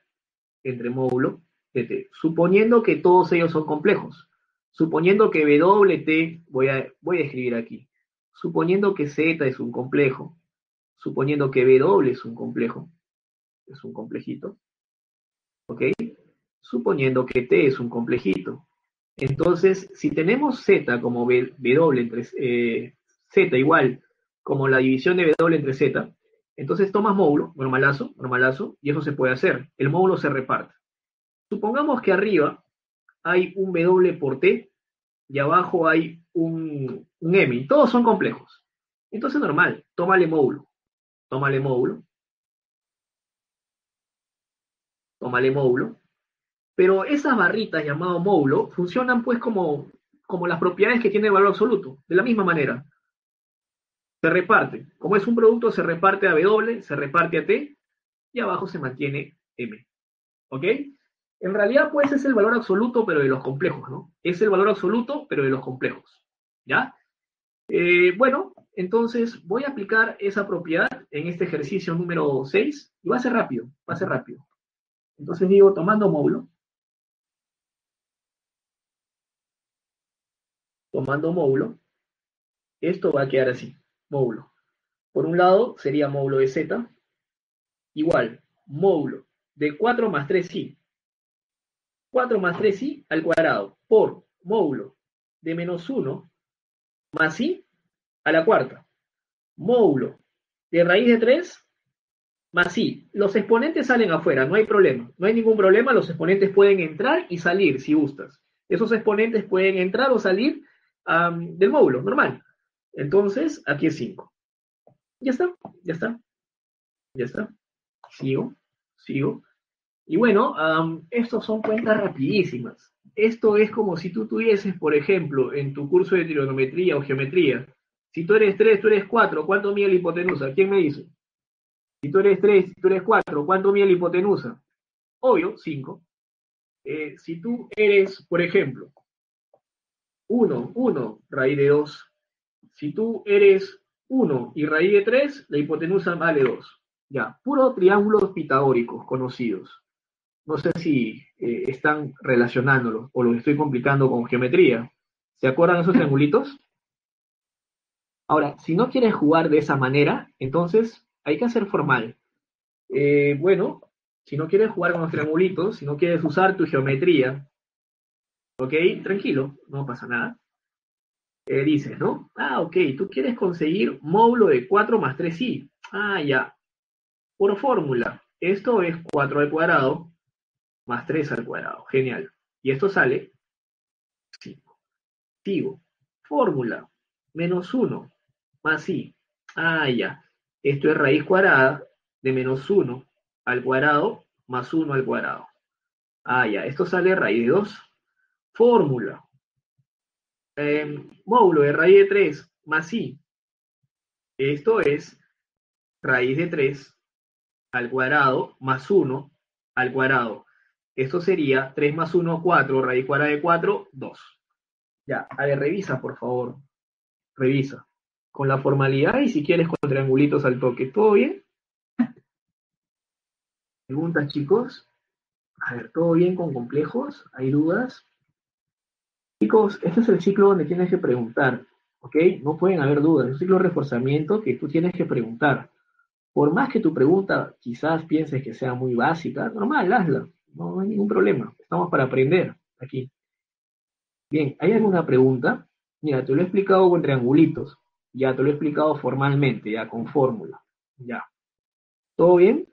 entre módulo de T. Suponiendo que todos ellos son complejos. Suponiendo que WT, voy a escribir aquí. Suponiendo que Z es un complejo. Suponiendo que W es un complejo. Es un complejito. ¿Ok? Suponiendo que T es un complejito. Entonces, si tenemos Z como W entre Z igual como la división de W entre Z, entonces tomas módulo, normalazo, y eso se puede hacer. El módulo se reparte. Supongamos que arriba hay un W por T y abajo hay un M. Y todos son complejos. Entonces, normal, tómale módulo, pero esas barritas llamado módulo funcionan pues como las propiedades que tiene el valor absoluto, de la misma manera. Se reparte, como es un producto se reparte a W, se reparte a T, y abajo se mantiene M, ¿ok? En realidad pues es el valor absoluto pero de los complejos, ¿no? Es el valor absoluto pero de los complejos, ¿ya? Bueno, entonces voy a aplicar esa propiedad en este ejercicio número 6, y va a ser rápido. Entonces digo, tomando módulo, esto va a quedar así, módulo. Por un lado sería módulo de Z, igual, módulo de 4 más 3i. 4 más 3i al cuadrado por módulo de menos 1 más i a la cuarta. Módulo de raíz de 3 más i. Los exponentes salen afuera, no hay problema. No hay ningún problema, los exponentes pueden entrar y salir si gustas. Esos exponentes pueden entrar o salir del módulo, normal. Entonces, aquí es 5. Ya está, ya está. Ya está. Sigo. Y bueno, estos son cuentas rapidísimas. Esto es como si tú tuvieses, por ejemplo, en tu curso de trigonometría o geometría, si tú eres 3, tú eres 4, ¿cuánto mide la hipotenusa? ¿Quién me dice? Si tú eres 3, si tú eres 4, ¿cuánto mide la hipotenusa? Obvio, 5. Si tú eres, por ejemplo, 1 raíz de 2. Si tú eres 1 y raíz de 3, la hipotenusa vale 2. Ya, puro triángulos pitagóricos conocidos. No sé si están relacionándolos o los estoy complicando con geometría. ¿Se acuerdan de esos triangulitos? Ahora, si no quieres jugar de esa manera, entonces hay que hacer formal. Bueno, si no quieres jugar con los triangulitos, si no quieres usar tu geometría, ok, tranquilo, no pasa nada. Dices, ¿no? Ah, ok, tú quieres conseguir módulo de 4 más 3i. Ah, ya. Por fórmula, esto es 4 al cuadrado más 3 al cuadrado. Genial. Y esto sale 5. Sigo. Fórmula, menos 1 más i. Ah, ya. Esto es raíz cuadrada de menos 1 al cuadrado más 1 al cuadrado. Ah, ya. Esto sale raíz de 2. Fórmula. Módulo de raíz de 3 más i, esto es raíz de 3 al cuadrado más 1 al cuadrado, esto sería 3 más 1, 4, raíz cuadrada de 4, 2. Ya, a ver, revisa por favor, revisa, con la formalidad y si quieres con triangulitos al toque, ¿todo bien? ¿Preguntas, chicos? A ver, ¿todo bien con complejos? ¿Hay dudas? Chicos, este es el ciclo donde tienes que preguntar, ¿ok? No pueden haber dudas, es un ciclo de reforzamiento que tú tienes que preguntar. Por más que tu pregunta quizás pienses que sea muy básica, normal, hazla, no hay ningún problema, estamos para aprender aquí. Bien, ¿hay alguna pregunta? Mira, te lo he explicado con triangulitos, ya te lo he explicado formalmente, ya con fórmula, ya. ¿Todo bien?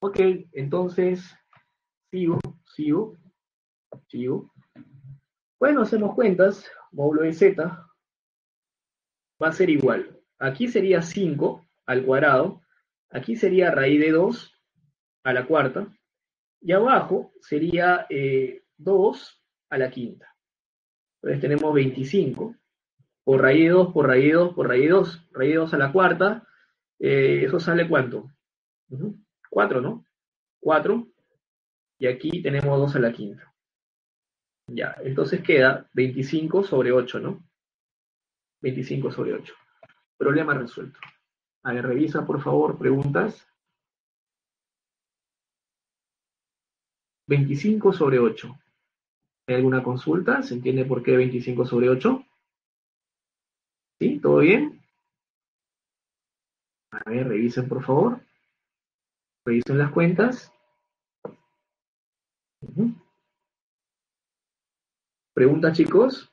Ok, entonces, sigo. Bueno, hacemos cuentas, módulo de z va a ser igual. Aquí sería 5 al cuadrado, aquí sería raíz de 2 a la cuarta, y abajo sería 2 a la quinta. Entonces tenemos 25, por raíz de 2, por raíz de 2, por raíz de 2, raíz de 2 a la cuarta, eso sale ¿cuánto? 4, ¿no? 4, y aquí tenemos 2 a la quinta. Ya, entonces queda 25 sobre 8, ¿no? 25 sobre 8. Problema resuelto. A ver, revisa, por favor, preguntas. 25 sobre 8. ¿Hay alguna consulta? ¿Se entiende por qué 25 sobre 8? ¿Sí? ¿Todo bien? A ver, revisen, por favor. Revisen las cuentas. ¿Preguntas, chicos?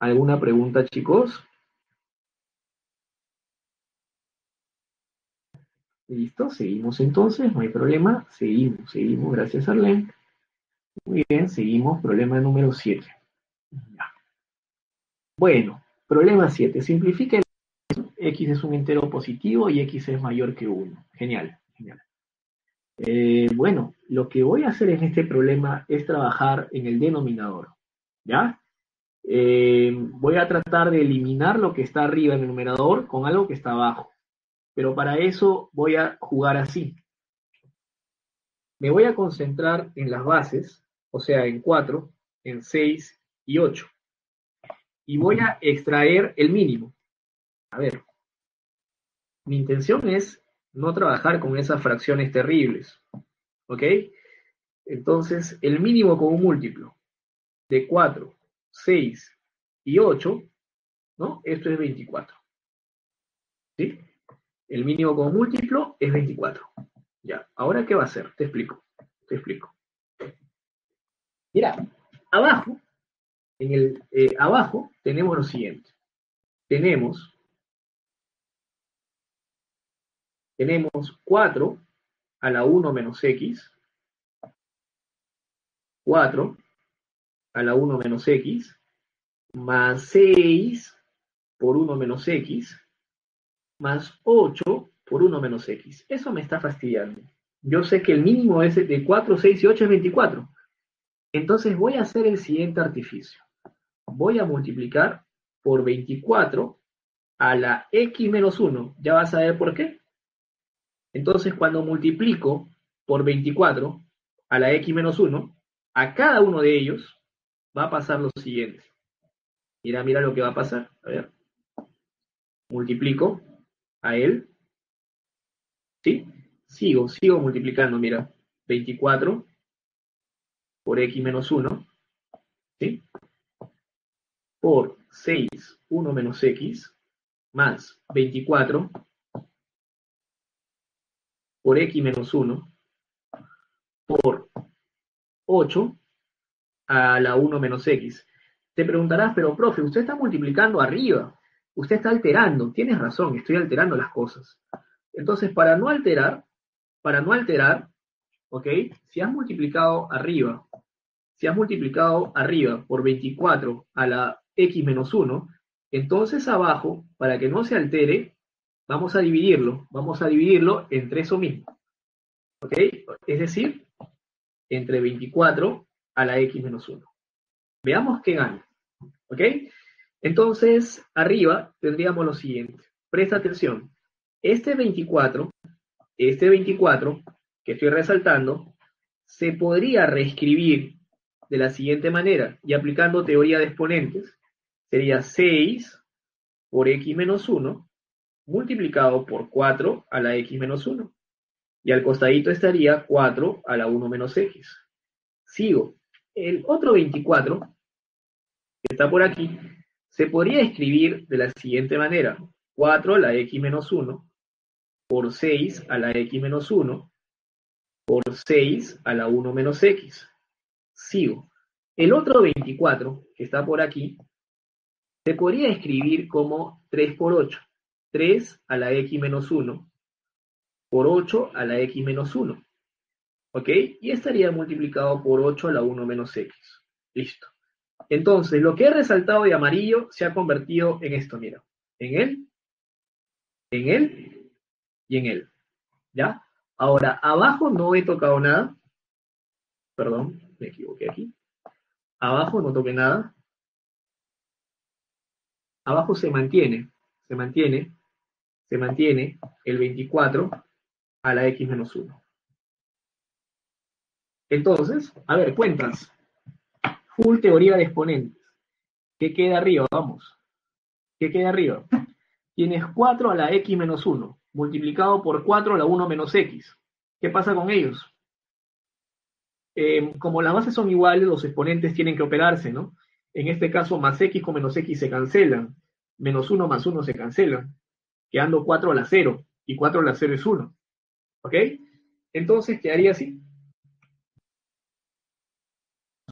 ¿Alguna pregunta, chicos? Listo, seguimos entonces, no hay problema. Seguimos, gracias Arlene. Muy bien, seguimos, problema número 7. Ya. Bueno, problema 7, simplifica el X es un entero positivo y X es mayor que 1. Genial, genial. Bueno, lo que voy a hacer en este problema es trabajar en el denominador, ¿ya? Voy a tratar de eliminar lo que está arriba en el numerador con algo que está abajo. Pero para eso voy a jugar así. Me voy a concentrar en las bases, o sea, en 4, en 6 y 8. Y voy a extraer el mínimo. A ver, mi intención es no trabajar con esas fracciones terribles, ¿ok? Entonces, el mínimo con un múltiplo de 4 6 y 8, ¿no? Esto es 24. ¿Sí? El mínimo como múltiplo es 24. Ya, ahora ¿qué va a hacer? Te explico, Mira, abajo, en el, abajo tenemos lo siguiente. Tenemos 4 a la 1 menos x, 4 a la 1 menos x, más 6 por 1 menos x, más 8 por 1 menos x. Eso me está fastidiando. Yo sé que el mínimo es de 4, 6 y 8 es 24. Entonces voy a hacer el siguiente artificio. Voy a multiplicar por 24 a la x menos 1. Ya vas a ver por qué. Entonces cuando multiplico por 24 a la x menos 1, a cada uno de ellos va a pasar lo siguiente. Mira, mira lo que va a pasar. A ver. Multiplico a él. ¿Sí? Sigo multiplicando. Mira, 24 por x menos 1. ¿Sí? Por 6, 1 menos x, más 24 por x menos 1, por 8 a la 1 menos x. Te preguntarás, pero profe, usted está multiplicando arriba. Usted está alterando, tienes razón, estoy alterando las cosas. Entonces, para no alterar, ¿ok? Si has multiplicado arriba, por 24 a la x menos 1, entonces abajo, para que no se altere, vamos a dividirlo entre eso mismo. ¿Ok? Es decir, entre 24 a la x menos 1. Veamos qué gana. ¿Ok? Entonces, arriba tendríamos lo siguiente. Presta atención. Este 24 que estoy resaltando, se podría reescribir de la siguiente manera, y aplicando teoría de exponentes, sería 6 por x menos 1 multiplicado por 4 a la x menos 1. Y al costadito estaría 4 a la 1 menos x. Sigo. El otro 24, que está por aquí, se podría escribir de la siguiente manera. 4 a la x menos 1 por 6 a la x menos 1 por 6 a la 1 menos x. Sigo. El otro 24, que está por aquí, se podría escribir como 3 por 8. 3 a la x menos 1 por 8 a la x menos 1. ¿Ok? Y estaría multiplicado por 8 a la 1 menos x. Listo. Entonces, lo que he resaltado de amarillo se ha convertido en esto, mira. En él y en él. ¿Ya? Ahora, abajo no he tocado nada. Perdón, me equivoqué aquí. Abajo no toqué nada. Abajo se mantiene el 24 a la x menos 1. Entonces, a ver, cuentas. Full teoría de exponentes. ¿Qué queda arriba? Vamos. ¿Qué queda arriba? Tienes 4 a la x menos 1, multiplicado por 4 a la 1 menos x. ¿Qué pasa con ellos? Como las bases son iguales, los exponentes tienen que operarse, ¿no? En este caso, más x con menos x se cancelan. Menos 1 más 1 se cancelan. Quedando 4 a la 0. Y 4 a la 0 es 1. ¿Ok? Entonces quedaría así.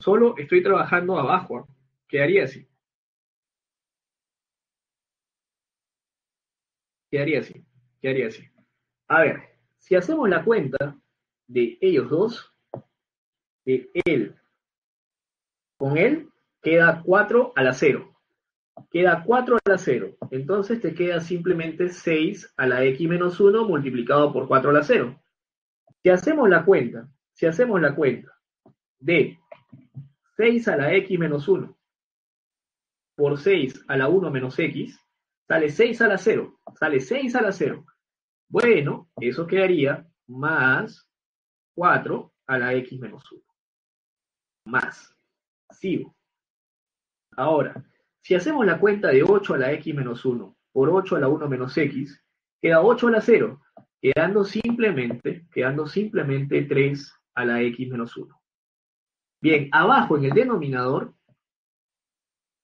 Solo estoy trabajando abajo. Quedaría así. Quedaría así. A ver, si hacemos la cuenta de ellos dos, de él con él queda 4 a la 0. Entonces te queda simplemente 6 a la x menos 1 multiplicado por 4 a la 0. Si hacemos la cuenta de 6 a la x menos 1 por 6 a la 1 menos x, sale 6 a la 0. Bueno, eso quedaría más 4 a la x menos 1. Más. Sigo. Ahora, si hacemos la cuenta de 8 a la x menos 1 por 8 a la 1 menos x, queda 8 a la 0, quedando simplemente 3 a la x menos 1. Bien, abajo en el denominador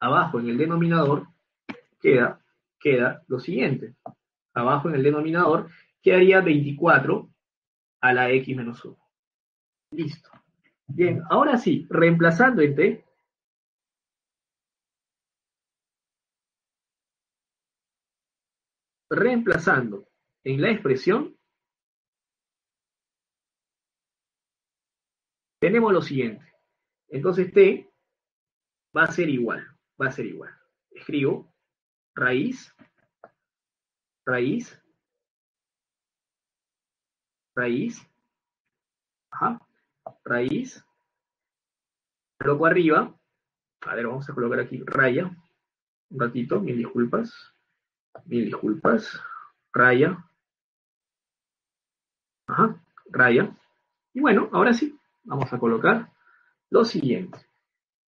abajo en el denominador queda lo siguiente. Abajo en el denominador quedaría 24 a la x menos 1. Listo. Bien, ahora sí, reemplazando entre... Reemplazando en la expresión, tenemos lo siguiente. Entonces t va a ser igual. Escribo raíz, coloco arriba, a ver, vamos a colocar aquí raya, un ratito, mil disculpas, raya, y bueno, ahora sí, vamos a colocar lo siguiente.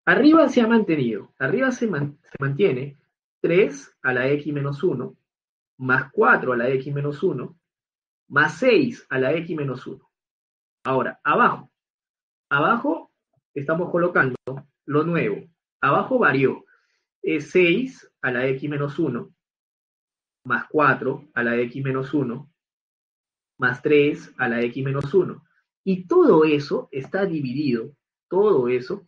Arriba se ha mantenido, se mantiene 3 a la x menos 1, más 4 a la x menos 1, más 6 a la x menos 1. Ahora, abajo estamos colocando lo nuevo. Abajo varió. Es 6 a la x menos 1, más 4 a la x menos 1, más 3 a la x menos 1. Y todo eso está dividido. Todo eso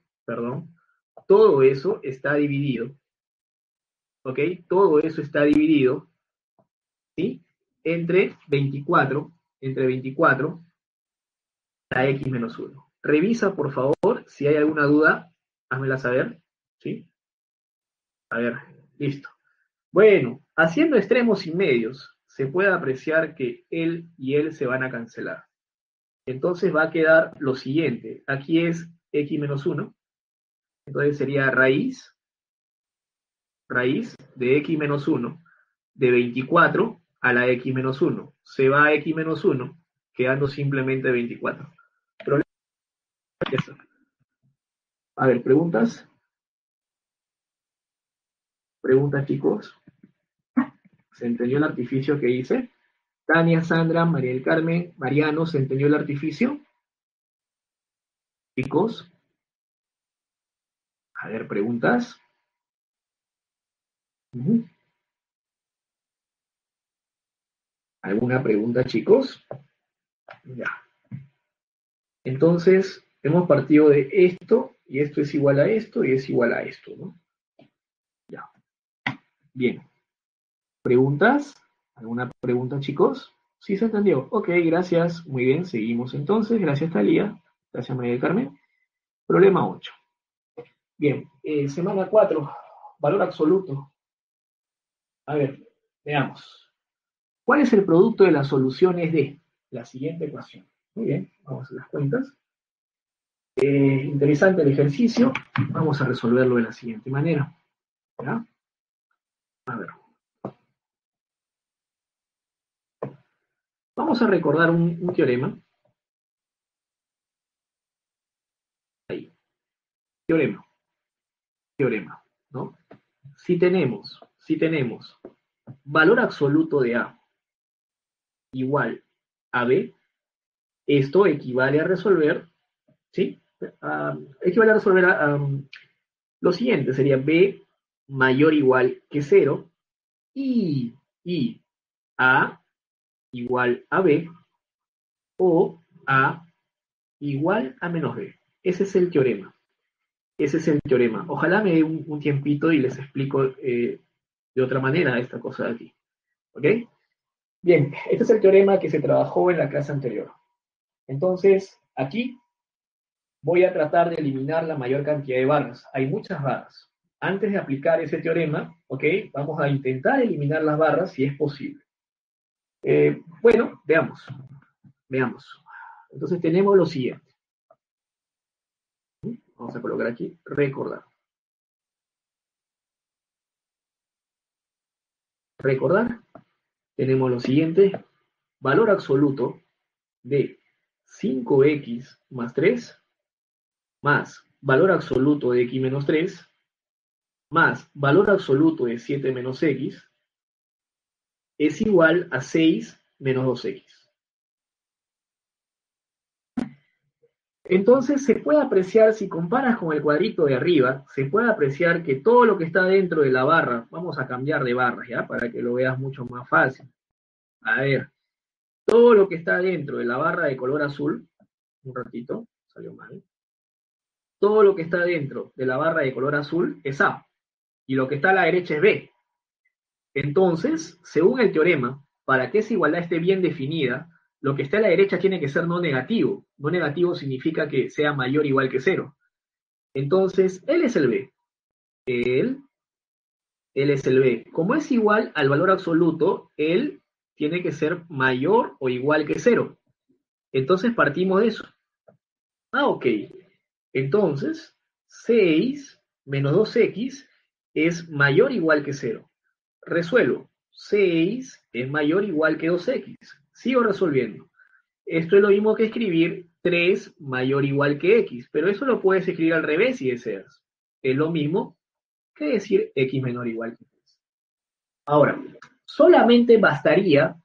está dividido. ¿Ok? Todo eso está dividido, ¿sí? Entre 24 a x menos 1. Revisa, por favor, si hay alguna duda, házmela saber, ¿sí? A ver, listo. Bueno, haciendo extremos y medios, se puede apreciar que él y él se van a cancelar. Entonces va a quedar lo siguiente. Aquí es x menos 1. Entonces sería raíz de x menos 1 de 24 a la x menos 1. Se va a x menos 1, quedando simplemente 24. ¿Problema? A ver, ¿preguntas? ¿Preguntas, chicos? ¿Se entendió el artificio que hice? Tania, Sandra, María del Carmen, Mariano, ¿se entendió el artificio? Chicos. A ver, ¿preguntas? ¿Alguna pregunta, chicos? Ya. Entonces, hemos partido de esto, y esto es igual a esto, y es igual a esto, ¿no? Ya. Bien. ¿Preguntas? ¿Alguna pregunta, chicos? ¿Sí se entendió? Ok, gracias. Muy bien, seguimos entonces. Gracias, Talía. Gracias, María del Carmen. Problema 8. Bien, semana 4, valor absoluto. A ver, veamos. ¿Cuál es el producto de las soluciones de la siguiente ecuación? Muy bien, vamos a las cuentas. Interesante el ejercicio. Vamos a resolverlo de la siguiente manera. ¿Ya? A ver. Vamos a recordar un teorema. Ahí. Teorema, ¿no? Si tenemos valor absoluto de A igual a B, esto equivale a resolver, ¿sí? Lo siguiente sería B mayor o igual que 0 y A igual a B o A igual a menos B. Ese es el teorema. Ojalá me dé un tiempito y les explico de otra manera esta cosa de aquí. ¿Ok? Bien, este es el teorema que se trabajó en la clase anterior. Entonces, aquí voy a tratar de eliminar la mayor cantidad de barras. Hay muchas barras. Antes de aplicar ese teorema, ¿ok? Vamos a intentar eliminar las barras si es posible. Bueno, veamos. Entonces tenemos lo siguiente. Vamos a colocar aquí, recordar, tenemos lo siguiente, valor absoluto de 5x más 3, más valor absoluto de x menos 3, más valor absoluto de 7 menos x, es igual a 6 menos 2x. Entonces se puede apreciar, si comparas con el cuadrito de arriba, se puede apreciar que todo lo que está dentro de la barra, vamos a cambiar de barra ya, para que lo veas mucho más fácil. A ver, todo lo que está dentro de la barra de color azul, un ratito, salió mal. Todo lo que está dentro de la barra de color azul es A, y lo que está a la derecha es B. Entonces, según el teorema, para que esa igualdad esté bien definida, lo que está a la derecha tiene que ser no negativo. No negativo significa que sea mayor o igual que 0. Entonces, L es el B. L es el B. Como es igual al valor absoluto, L tiene que ser mayor o igual que 0. Entonces, partimos de eso. Ah, ok. Entonces, 6 menos 2x es mayor o igual que 0. Resuelvo. 6 es mayor o igual que 2x. Sigo resolviendo. Esto es lo mismo que escribir 3 mayor o igual que x, pero eso lo puedes escribir al revés si deseas. Es lo mismo que decir x menor o igual que 3. Ahora, solamente bastaría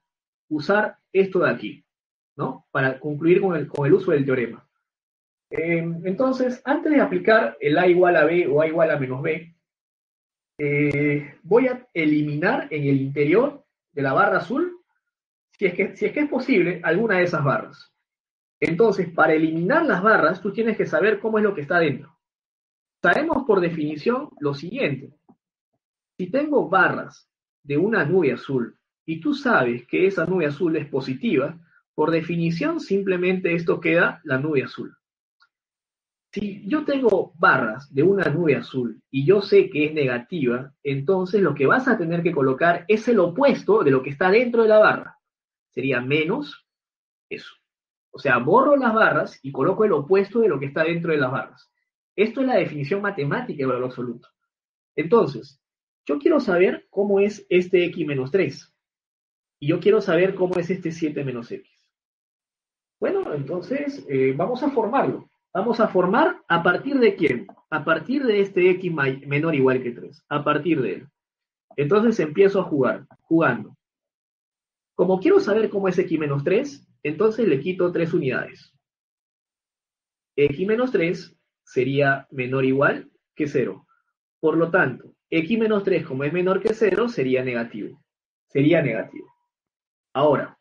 usar esto de aquí, ¿no? Para concluir con el uso del teorema. Entonces, antes de aplicar el a igual a b o a igual a menos b, voy a eliminar en el interior de la barra azul, si es que es posible, alguna de esas barras. Entonces, para eliminar las barras, tú tienes que saber cómo es lo que está dentro. Sabemos por definición lo siguiente. Si tengo barras de una nube azul, y tú sabes que esa nube azul es positiva, por definición simplemente esto queda la nube azul. Si yo tengo barras de una nube azul y yo sé que es negativa, entonces lo que vas a tener que colocar es el opuesto de lo que está dentro de la barra. Sería menos eso. O sea, borro las barras y coloco el opuesto de lo que está dentro de las barras. Esto es la definición matemática de valor absoluto. Entonces, yo quiero saber cómo es este x menos 3. Y yo quiero saber cómo es este 7 menos x. Bueno, entonces vamos a formarlo. Vamos a formar a partir de quién, a partir de este x menor o igual que 3, a partir de él. Entonces empiezo a jugar, jugando. Como quiero saber cómo es x menos 3, entonces le quito 3 unidades. X menos 3 sería menor o igual que 0. Por lo tanto, x menos 3 como es menor que 0 sería negativo. Sería negativo. Ahora,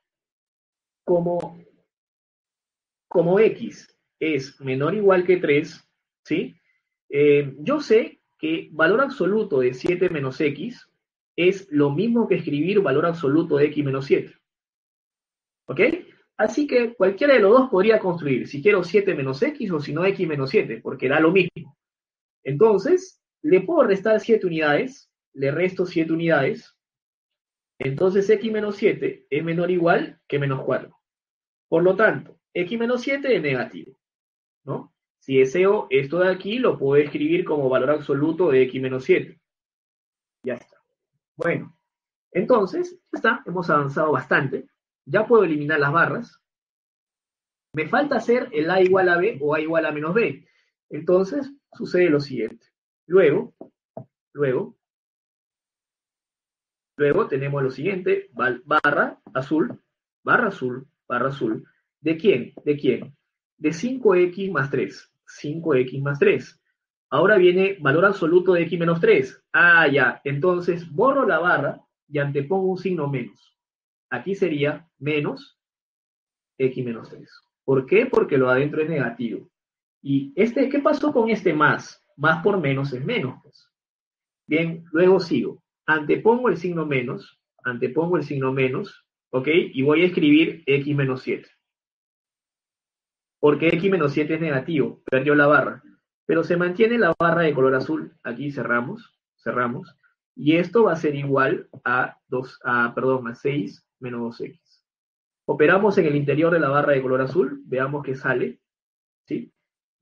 como x es menor o igual que 3, ¿sí? Yo sé que valor absoluto de 7 menos x es lo mismo que escribir valor absoluto de x menos 7. ¿Ok? Así que cualquiera de los dos podría construir, si quiero 7 menos x o si no x menos 7, porque da lo mismo. Entonces, le puedo restar 7 unidades, le resto 7 unidades, entonces x menos 7 es menor o igual que menos 4. Por lo tanto, x menos 7 es negativo, ¿no? Si deseo esto de aquí, lo puedo escribir como valor absoluto de x menos 7. Ya está. Bueno, entonces, ya está, hemos avanzado bastante. Ya puedo eliminar las barras. Me falta hacer el a igual a b o a igual a menos b. Entonces, sucede lo siguiente. Luego tenemos lo siguiente, barra azul. ¿De quién? De 5x más 3. 5x más 3. Ahora viene valor absoluto de x menos 3. Ah, ya. Entonces borro la barra y antepongo un signo menos. Aquí sería menos x menos 3. ¿Por qué? Porque lo de adentro es negativo. ¿Y qué pasó con este más? Más por menos es menos. Pues. Bien, luego sigo. Antepongo el signo menos, ¿ok? Y voy a escribir x menos 7. Porque x menos 7 es negativo, perdió la barra. Pero se mantiene la barra de color azul. Aquí cerramos. Y esto va a ser igual a más 6 menos 2x. Operamos en el interior de la barra de color azul. Veamos qué sale. ¿Sí?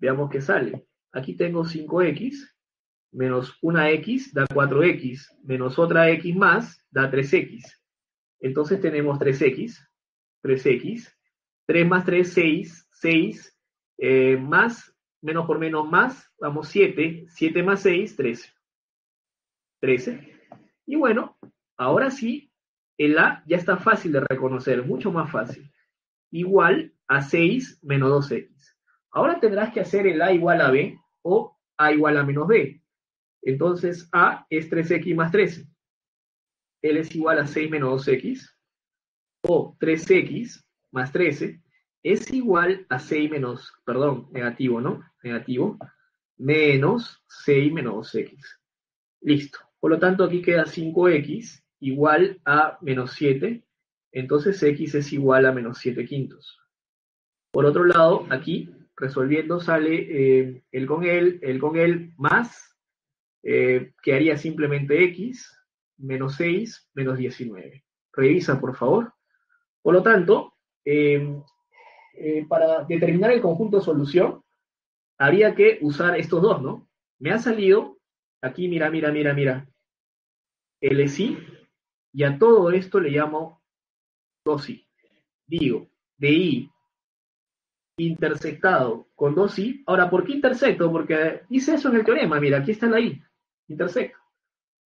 Veamos qué sale. Aquí tengo 5x menos 1x da 4x. Menos otra x más da 3x. Entonces tenemos 3x. 3 más 3, 6. 6, más, menos por menos más, vamos 7, 7 más 6, 13. 13. Y bueno, ahora sí, el a ya está fácil de reconocer, mucho más fácil. Igual a 6 menos 2x. Ahora tendrás que hacer el A igual a B o A igual a menos B. Entonces A es 3X más 13. L es igual a 6 menos 2X. O 3X más 13 es igual a 6 menos, perdón, negativo, ¿no? Negativo, menos 6 menos 2X. Listo. Por lo tanto, aquí queda 5X igual a menos 7. Entonces X es igual a menos 7 quintos. Por otro lado, aquí, resolviendo, sale el con el más, quedaría simplemente X, menos 6, menos 19. Revisa, por favor. Por lo tanto, para determinar el conjunto de solución, habría que usar estos dos, ¿no? Me ha salido, aquí mira, LSI, y a todo esto le llamo 2i. Digo, DI intersectado con 2i. Ahora, ¿por qué intersecto? Porque dice eso en el teorema, mira, aquí está la i, intersecto.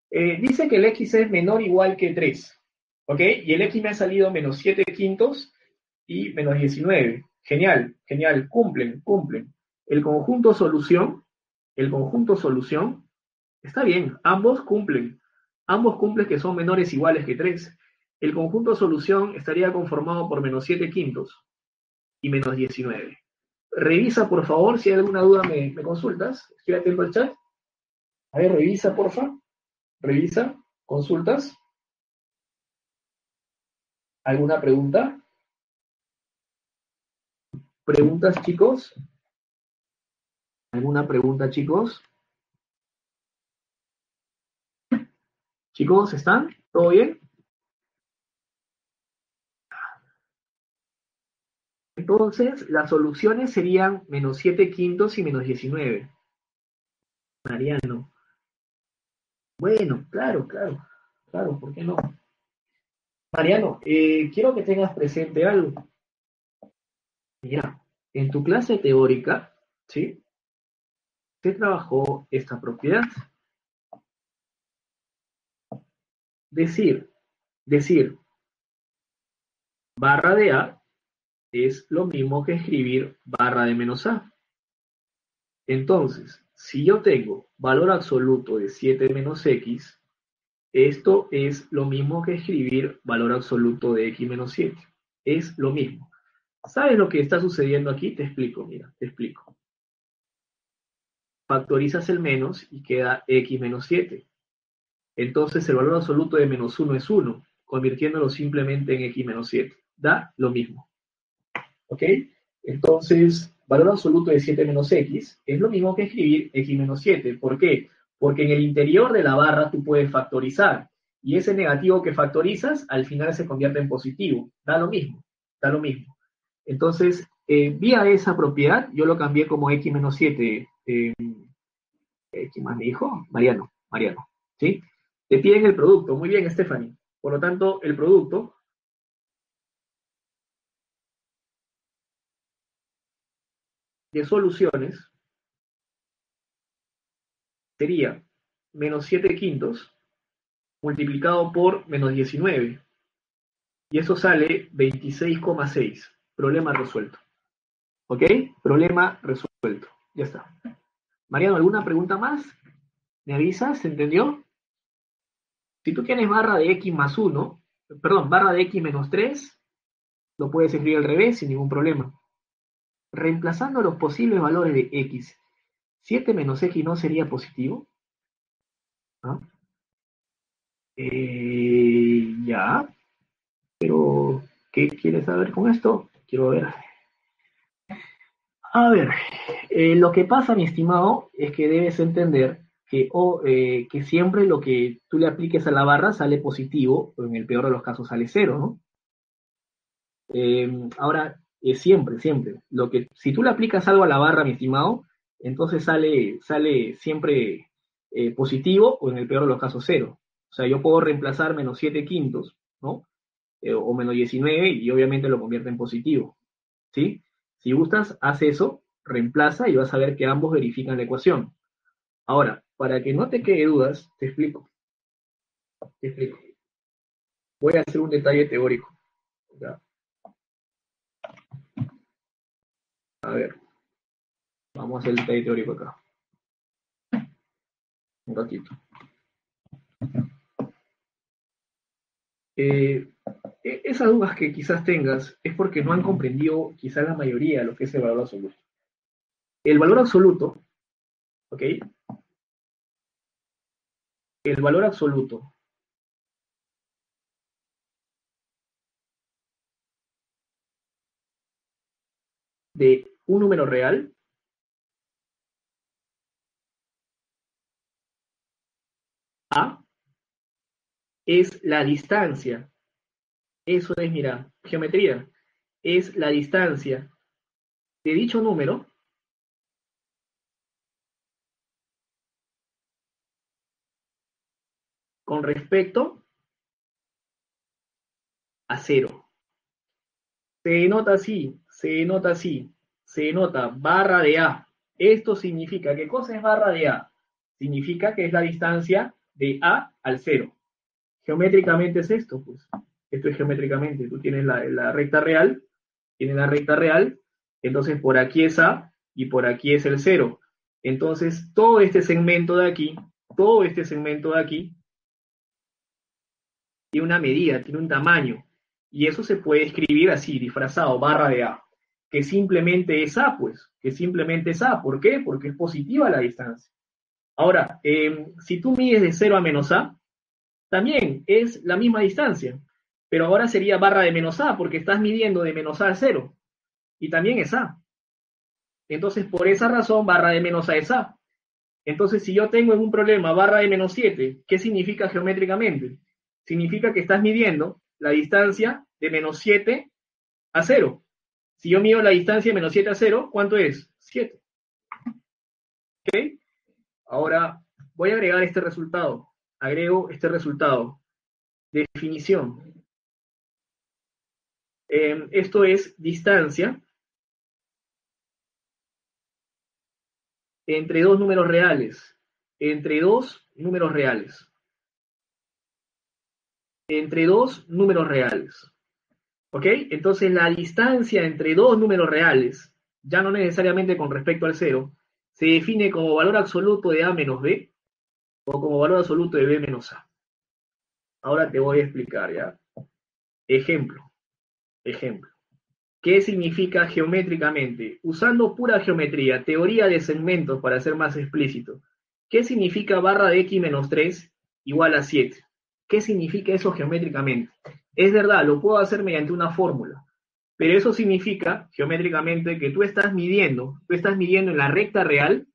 Dice que el x es menor o igual que 3, ¿ok? Y el x me ha salido menos 7 quintos y menos 19. Genial, genial, cumplen. El conjunto solución, está bien, ambos cumplen que son menores o iguales que 3. El conjunto solución estaría conformado por menos 7 quintos y menos 19. Revisa, por favor, si hay alguna duda me consultas. Estoy atento al chat. A ver, revisa, porfa. Revisa, consultas. ¿Alguna pregunta? ¿Preguntas, chicos? ¿Alguna pregunta, chicos? ¿Chicos, están? ¿Todo bien? Entonces, las soluciones serían menos 7 quintos y menos 19. Mariano. Bueno, claro, ¿por qué no? Mariano, quiero que tengas presente algo. Mira, en tu clase teórica, ¿sí? Se trabajó esta propiedad. Decir, barra de A es lo mismo que escribir barra de menos A. Entonces, si yo tengo valor absoluto de 7 menos X, esto es lo mismo que escribir valor absoluto de X menos 7. Es lo mismo. ¿Sabes lo que está sucediendo aquí? Te explico, mira, te explico. Factorizas el menos y queda X menos 7. Entonces el valor absoluto de menos 1 es 1, convirtiéndolo simplemente en X menos 7. Da lo mismo. ¿Ok? Entonces, valor absoluto de 7 menos x es lo mismo que escribir x menos 7. ¿Por qué? Porque en el interior de la barra tú puedes factorizar. Y ese negativo que factorizas, al final se convierte en positivo. Da lo mismo. Entonces, vía esa propiedad, yo lo cambié como x menos 7. ¿Quién más me dijo? Mariano. ¿Sí? Te piden el producto. Muy bien, Stephanie. Por lo tanto, el producto... de soluciones sería menos 7 quintos multiplicado por menos 19. Y eso sale 26,6. Problema resuelto. ¿Ok? Problema resuelto. Ya está. Mariano, ¿alguna pregunta más? ¿Me avisas? ¿Se entendió? Si tú tienes barra de x más 1, perdón, barra de x menos 3, lo puedes escribir al revés sin ningún problema. Reemplazando los posibles valores de x, 7 menos x no sería positivo. ¿No? Ya. Pero, ¿qué quieres saber con esto? Quiero ver. A ver, lo que pasa, mi estimado, es que debes entender que siempre lo que tú le apliques a la barra sale positivo, o en el peor de los casos sale cero, ¿no? Ahora... Siempre. Si tú le aplicas algo a la barra, mi estimado, entonces sale siempre positivo o en el peor de los casos cero. O sea, yo puedo reemplazar menos 7 quintos, ¿no? O menos 19 y obviamente lo convierte en positivo, ¿sí? Si gustas, haz eso, reemplaza y vas a ver que ambos verifican la ecuación. Ahora, para que no te quede dudas, te explico. Voy a hacer un detalle teórico, ¿ya? A ver, Vamos a hacer el territorio para acá. Un ratito. Esas dudas que quizás tengas es porque no han comprendido quizás la mayoría de lo que es el valor absoluto. El valor absoluto, ¿ok? El valor absoluto de un número real A es la distancia. Eso es, mira, geometría. Es la distancia de dicho número con respecto a cero. Se denota así, se denota así, se denota barra de A. Esto significa, ¿qué cosa es barra de A? Significa que es la distancia de A al cero. Geométricamente es esto, pues. Esto es geométricamente. Tú tienes la recta real, tienes la recta real, entonces por aquí es A y por aquí es el cero. Entonces todo este segmento de aquí, tiene una medida, tiene un tamaño. Y eso se puede escribir así, disfrazado, barra de A. Que simplemente es A, pues. Que simplemente es A. ¿Por qué? Porque es positiva la distancia. Ahora, si tú mides de 0 a menos A, también es la misma distancia. Pero ahora sería barra de menos A, porque estás midiendo de menos A a 0. Y también es A. Entonces, por esa razón, barra de menos A es A. Entonces, si yo tengo en un problema barra de menos 7, ¿qué significa geométricamente? Significa que estás midiendo la distancia de menos 7 a 0. Si yo mido la distancia de menos 7 a 0, ¿cuánto es? 7. ¿Ok? Ahora voy a agregar este resultado. Agrego este resultado. Definición. Esto es distancia entre dos números reales. Entre dos números reales. Entre dos números reales, ¿ok? Entonces la distancia entre dos números reales, ya no necesariamente con respecto al cero, se define como valor absoluto de A menos B, o como valor absoluto de B menos A. Ahora te voy a explicar, ¿ya? Ejemplo, ejemplo. ¿Qué significa geométricamente? Usando pura geometría, teoría de segmentos para ser más explícito, ¿qué significa barra de X menos 3 igual a 7? ¿Qué significa eso geométricamente? Es verdad, lo puedo hacer mediante una fórmula, pero eso significa geométricamente que tú estás midiendo en la recta real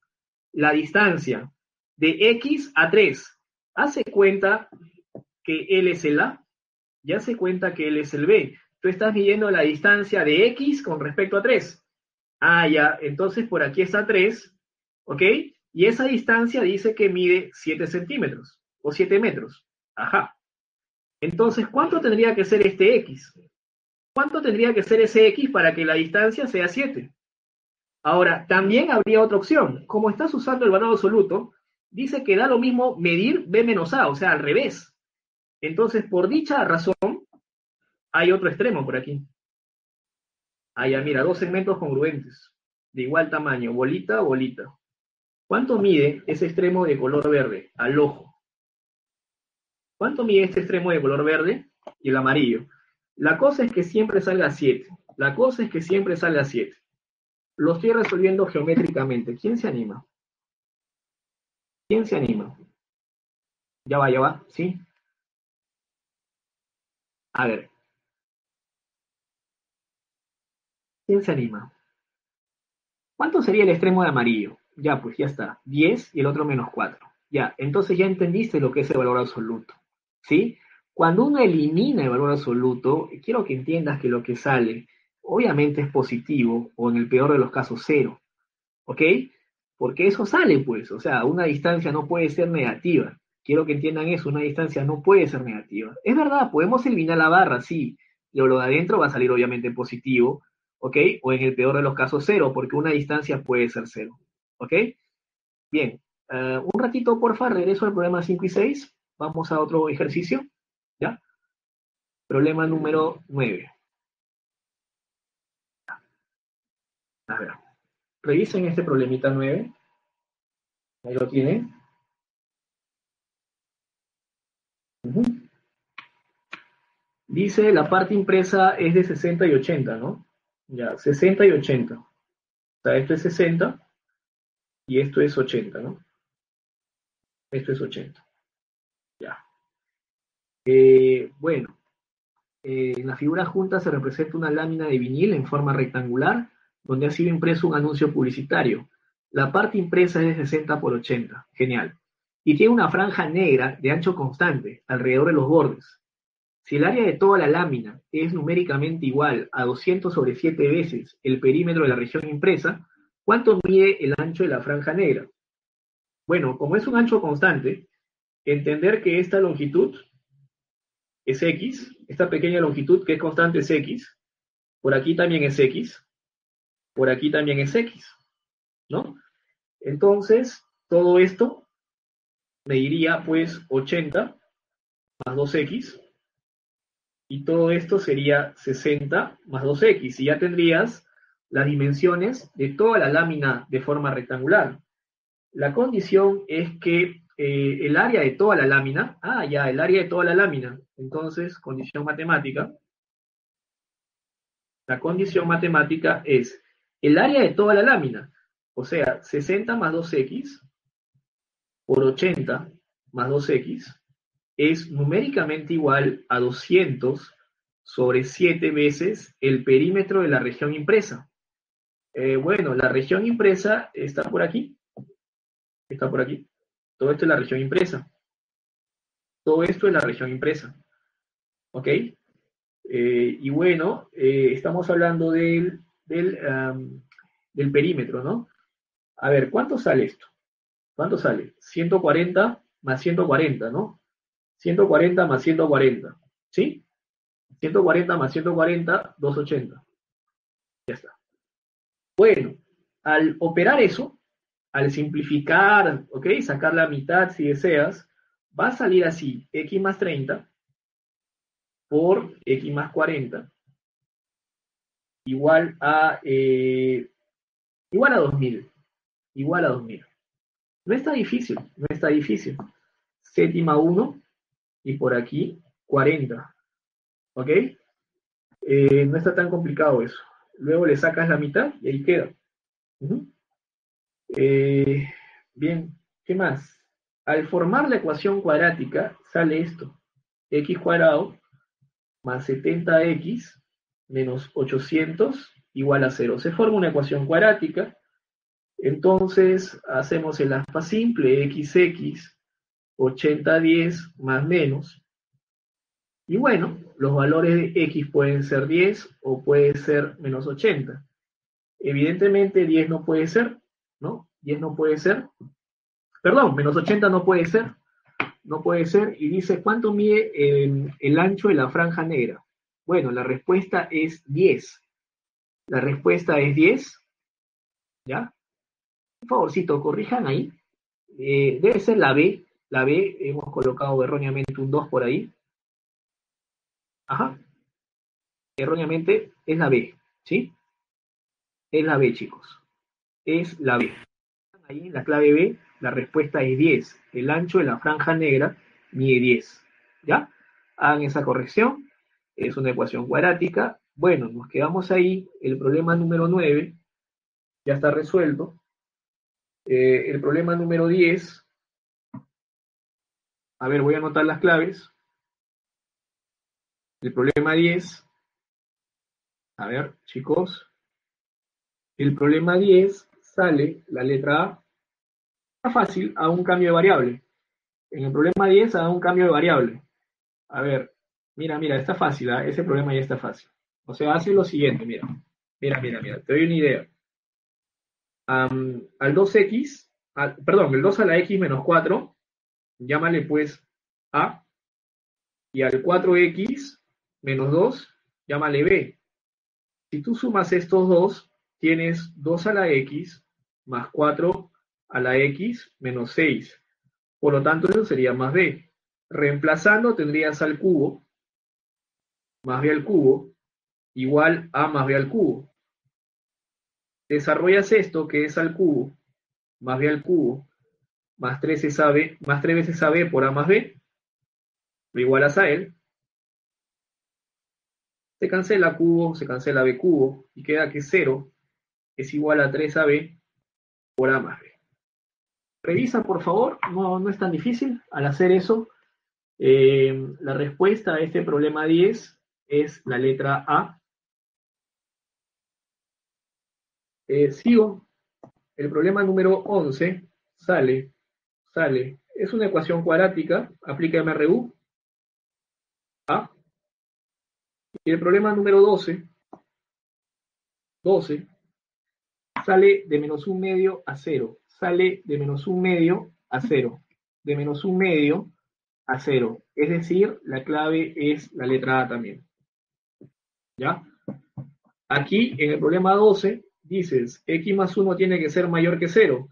la distancia de X a 3. Hace cuenta que L es el A y hace cuenta que L es el B. Tú estás midiendo la distancia de X con respecto a 3. Ah, ya, entonces por aquí está 3, ¿ok? Y esa distancia dice que mide 7 centímetros o 7 metros. Ajá. Entonces, ¿cuánto tendría que ser este X? ¿Cuánto tendría que ser ese X para que la distancia sea 7? Ahora, también habría otra opción. Como estás usando el valor absoluto, dice que da lo mismo medir B menos A, o sea, al revés. Entonces, por dicha razón, hay otro extremo por aquí. Ah, ya, mira, dos segmentos congruentes, de igual tamaño, bolita, bolita. ¿Cuánto mide ese extremo de color verde? Al ojo. ¿Cuánto mide este extremo de color verde y el amarillo? La cosa es que siempre salga 7. La cosa es que siempre salga 7. Lo estoy resolviendo geométricamente. ¿Quién se anima? ¿Quién se anima? Ya va, ya va. ¿Sí? A ver. ¿Quién se anima? ¿Cuánto sería el extremo de amarillo? Ya, pues ya está. 10 y el otro menos 4. Ya, entonces ya entendiste lo que es el valor absoluto. ¿Sí? Cuando uno elimina el valor absoluto, quiero que entiendas que lo que sale obviamente es positivo, o en el peor de los casos, cero. ¿Ok? Porque eso sale, pues. O sea, una distancia no puede ser negativa. Quiero que entiendan eso, una distancia no puede ser negativa. Es verdad, podemos eliminar la barra, sí. Pero lo de adentro va a salir obviamente positivo, ¿ok? O en el peor de los casos, cero, porque una distancia puede ser cero. ¿Ok? Bien. Un ratito, porfa, regreso al problema 5 y 6. Vamos a otro ejercicio, ¿ya? Problema número 9. A ver. Revisen este problemita 9. Ahí lo tienen. Dice, la parte impresa es de 60 y 80, ¿no? Ya, 60 y 80. O sea, esto es 60 y esto es 80, ¿no? Esto es 80. Ya. Bueno, en la figura junta se representa una lámina de vinil en forma rectangular, donde ha sido impreso un anuncio publicitario. La parte impresa es de 60 por 80. Genial. Y tiene una franja negra de ancho constante alrededor de los bordes. Si el área de toda la lámina es numéricamente igual a 200 sobre 7 veces el perímetro de la región impresa, ¿cuánto mide el ancho de la franja negra? Bueno, como es un ancho constante, entender que esta longitud es X, esta pequeña longitud que es constante es X, por aquí también es X, por aquí también es X, ¿no? Entonces, todo esto mediría pues 80 más 2X, y todo esto sería 60 más 2X, y ya tendrías las dimensiones de toda la lámina de forma rectangular. La condición es que el área de toda la lámina, el área de toda la lámina, entonces, condición matemática, la condición matemática es el área de toda la lámina, o sea, 60 más 2X por 80 más 2X, es numéricamente igual a 200 sobre 7 veces el perímetro de la región impresa. Bueno, la región impresa está por aquí. Está por aquí. Todo esto es la región impresa. Todo esto es la región impresa. ¿Ok? Y bueno, estamos hablando del perímetro, ¿no? A ver, ¿cuánto sale esto? ¿Cuánto sale? 140 más 140, ¿no? 140 más 140, ¿sí? 140 más 140, 280. Ya está. Bueno, al operar eso, al simplificar, ¿ok? Sacar la mitad si deseas, va a salir así, x más 30 por x más 40 igual a 2000. Igual a 2000. No está difícil, no está difícil. Séptima 1. Y por aquí, 40. ¿Ok? No está tan complicado eso. Luego le sacas la mitad y ahí queda. Bien, ¿qué más? Al formar la ecuación cuadrática, sale esto. X cuadrado más 70X menos 800 igual a 0. Se forma una ecuación cuadrática. Entonces, hacemos el aspa simple, XX 80, 10, más menos. Y bueno, los valores de X pueden ser 10 o puede ser menos 80. Evidentemente 10 no puede ser, ¿no? 10 no puede ser. Perdón, menos 80 no puede ser. No puede ser. Y dice, ¿cuánto mide el ancho de la franja negra? Bueno, la respuesta es 10. La respuesta es 10. ¿Ya? Un favorcito, corrijan ahí. Debe ser la B. La B, hemos colocado erróneamente un 2 por ahí. Ajá. Erróneamente es la B, ¿sí? Es la B, chicos. Es la B. Ahí, la clave B, la respuesta es 10. El ancho de la franja negra mide 10. ¿Ya? Hagan esa corrección. Es una ecuación cuadrática. Bueno, nos quedamos ahí. El problema número 9 ya está resuelto. El problema número 10... A ver, voy a anotar las claves. El problema 10. A ver, chicos. El problema 10 sale la letra A. Está fácil, a un cambio de variable. En el problema 10, a un cambio de variable. A ver, mira, está fácil, ¿eh? Ese problema ya está fácil. O sea, hace lo siguiente, mira. Te doy una idea. Al 2x, perdón, el 2 a la x menos 4... Llámale pues A, y al 4X menos 2, llámale B. Si tú sumas estos dos, tienes 2 a la X más 4 a la X menos 6. Por lo tanto, eso sería más B. Reemplazando tendrías al cubo, más B al cubo, igual a más B al cubo. Desarrollas esto, que es al cubo, más b al cubo, más 3ab, más 3 veces ab por a más b, lo igualas a él, se cancela cubo, se cancela b cubo, y queda que 0 es igual a 3ab por a más b. Revisa, por favor, no es tan difícil al hacer eso. La respuesta a este problema 10 es la letra A. Sigo. El problema número 11 sale. Es una ecuación cuadrática, aplica MRU. A. Y el problema número 12 sale de menos un medio a 0. Es decir, la clave es la letra A también. ¿Ya? Aquí, en el problema 12, dices, x más 1 tiene que ser mayor que 0.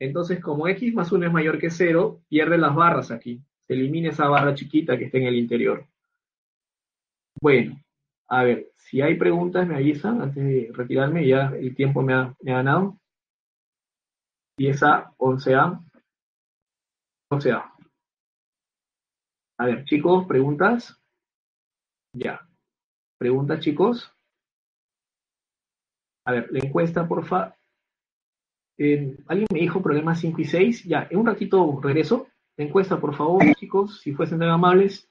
Entonces, como x más 1 es mayor que 0, pierde las barras aquí. Se elimina esa barra chiquita que está en el interior. Bueno, a ver, si hay preguntas me avisan antes de retirarme, ya el tiempo me ha ganado. 10A, 11A, 11A. A ver, chicos, ¿preguntas? Ya. ¿Preguntas, chicos? A ver, la encuesta, porfa. ¿Alguien me dijo problemas 5 y 6? Ya, en un ratito regreso. La encuesta, por favor, chicos, si fuesen tan amables.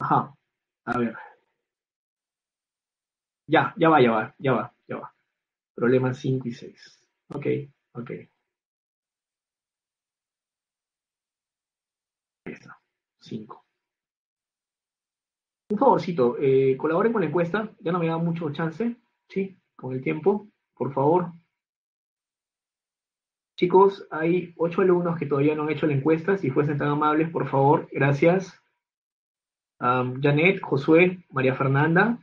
Ajá, a ver. Ya va. Problemas 5 y 6. Ok. Ahí está, 5. Un favorcito, colaboren con la encuesta, ya no me da mucho chance, ¿sí? Con el tiempo, por favor. Chicos, hay 8 alumnos que todavía no han hecho la encuesta, si fuesen tan amables, por favor, gracias. Janet, Josué, María Fernanda,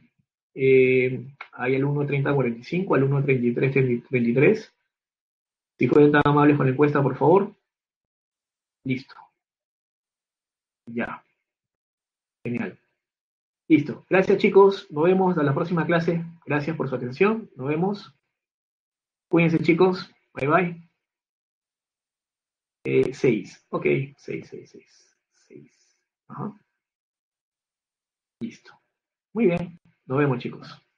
hay alumno 3045, alumno 3323. Si fuesen tan amables con la encuesta, por favor. Listo. Ya. Genial. Listo. Gracias, chicos. Nos vemos a la próxima clase. Gracias por su atención. Nos vemos. Cuídense, chicos. Bye, bye. 6. Ok. 6. Ajá. Listo. Muy bien. Nos vemos, chicos.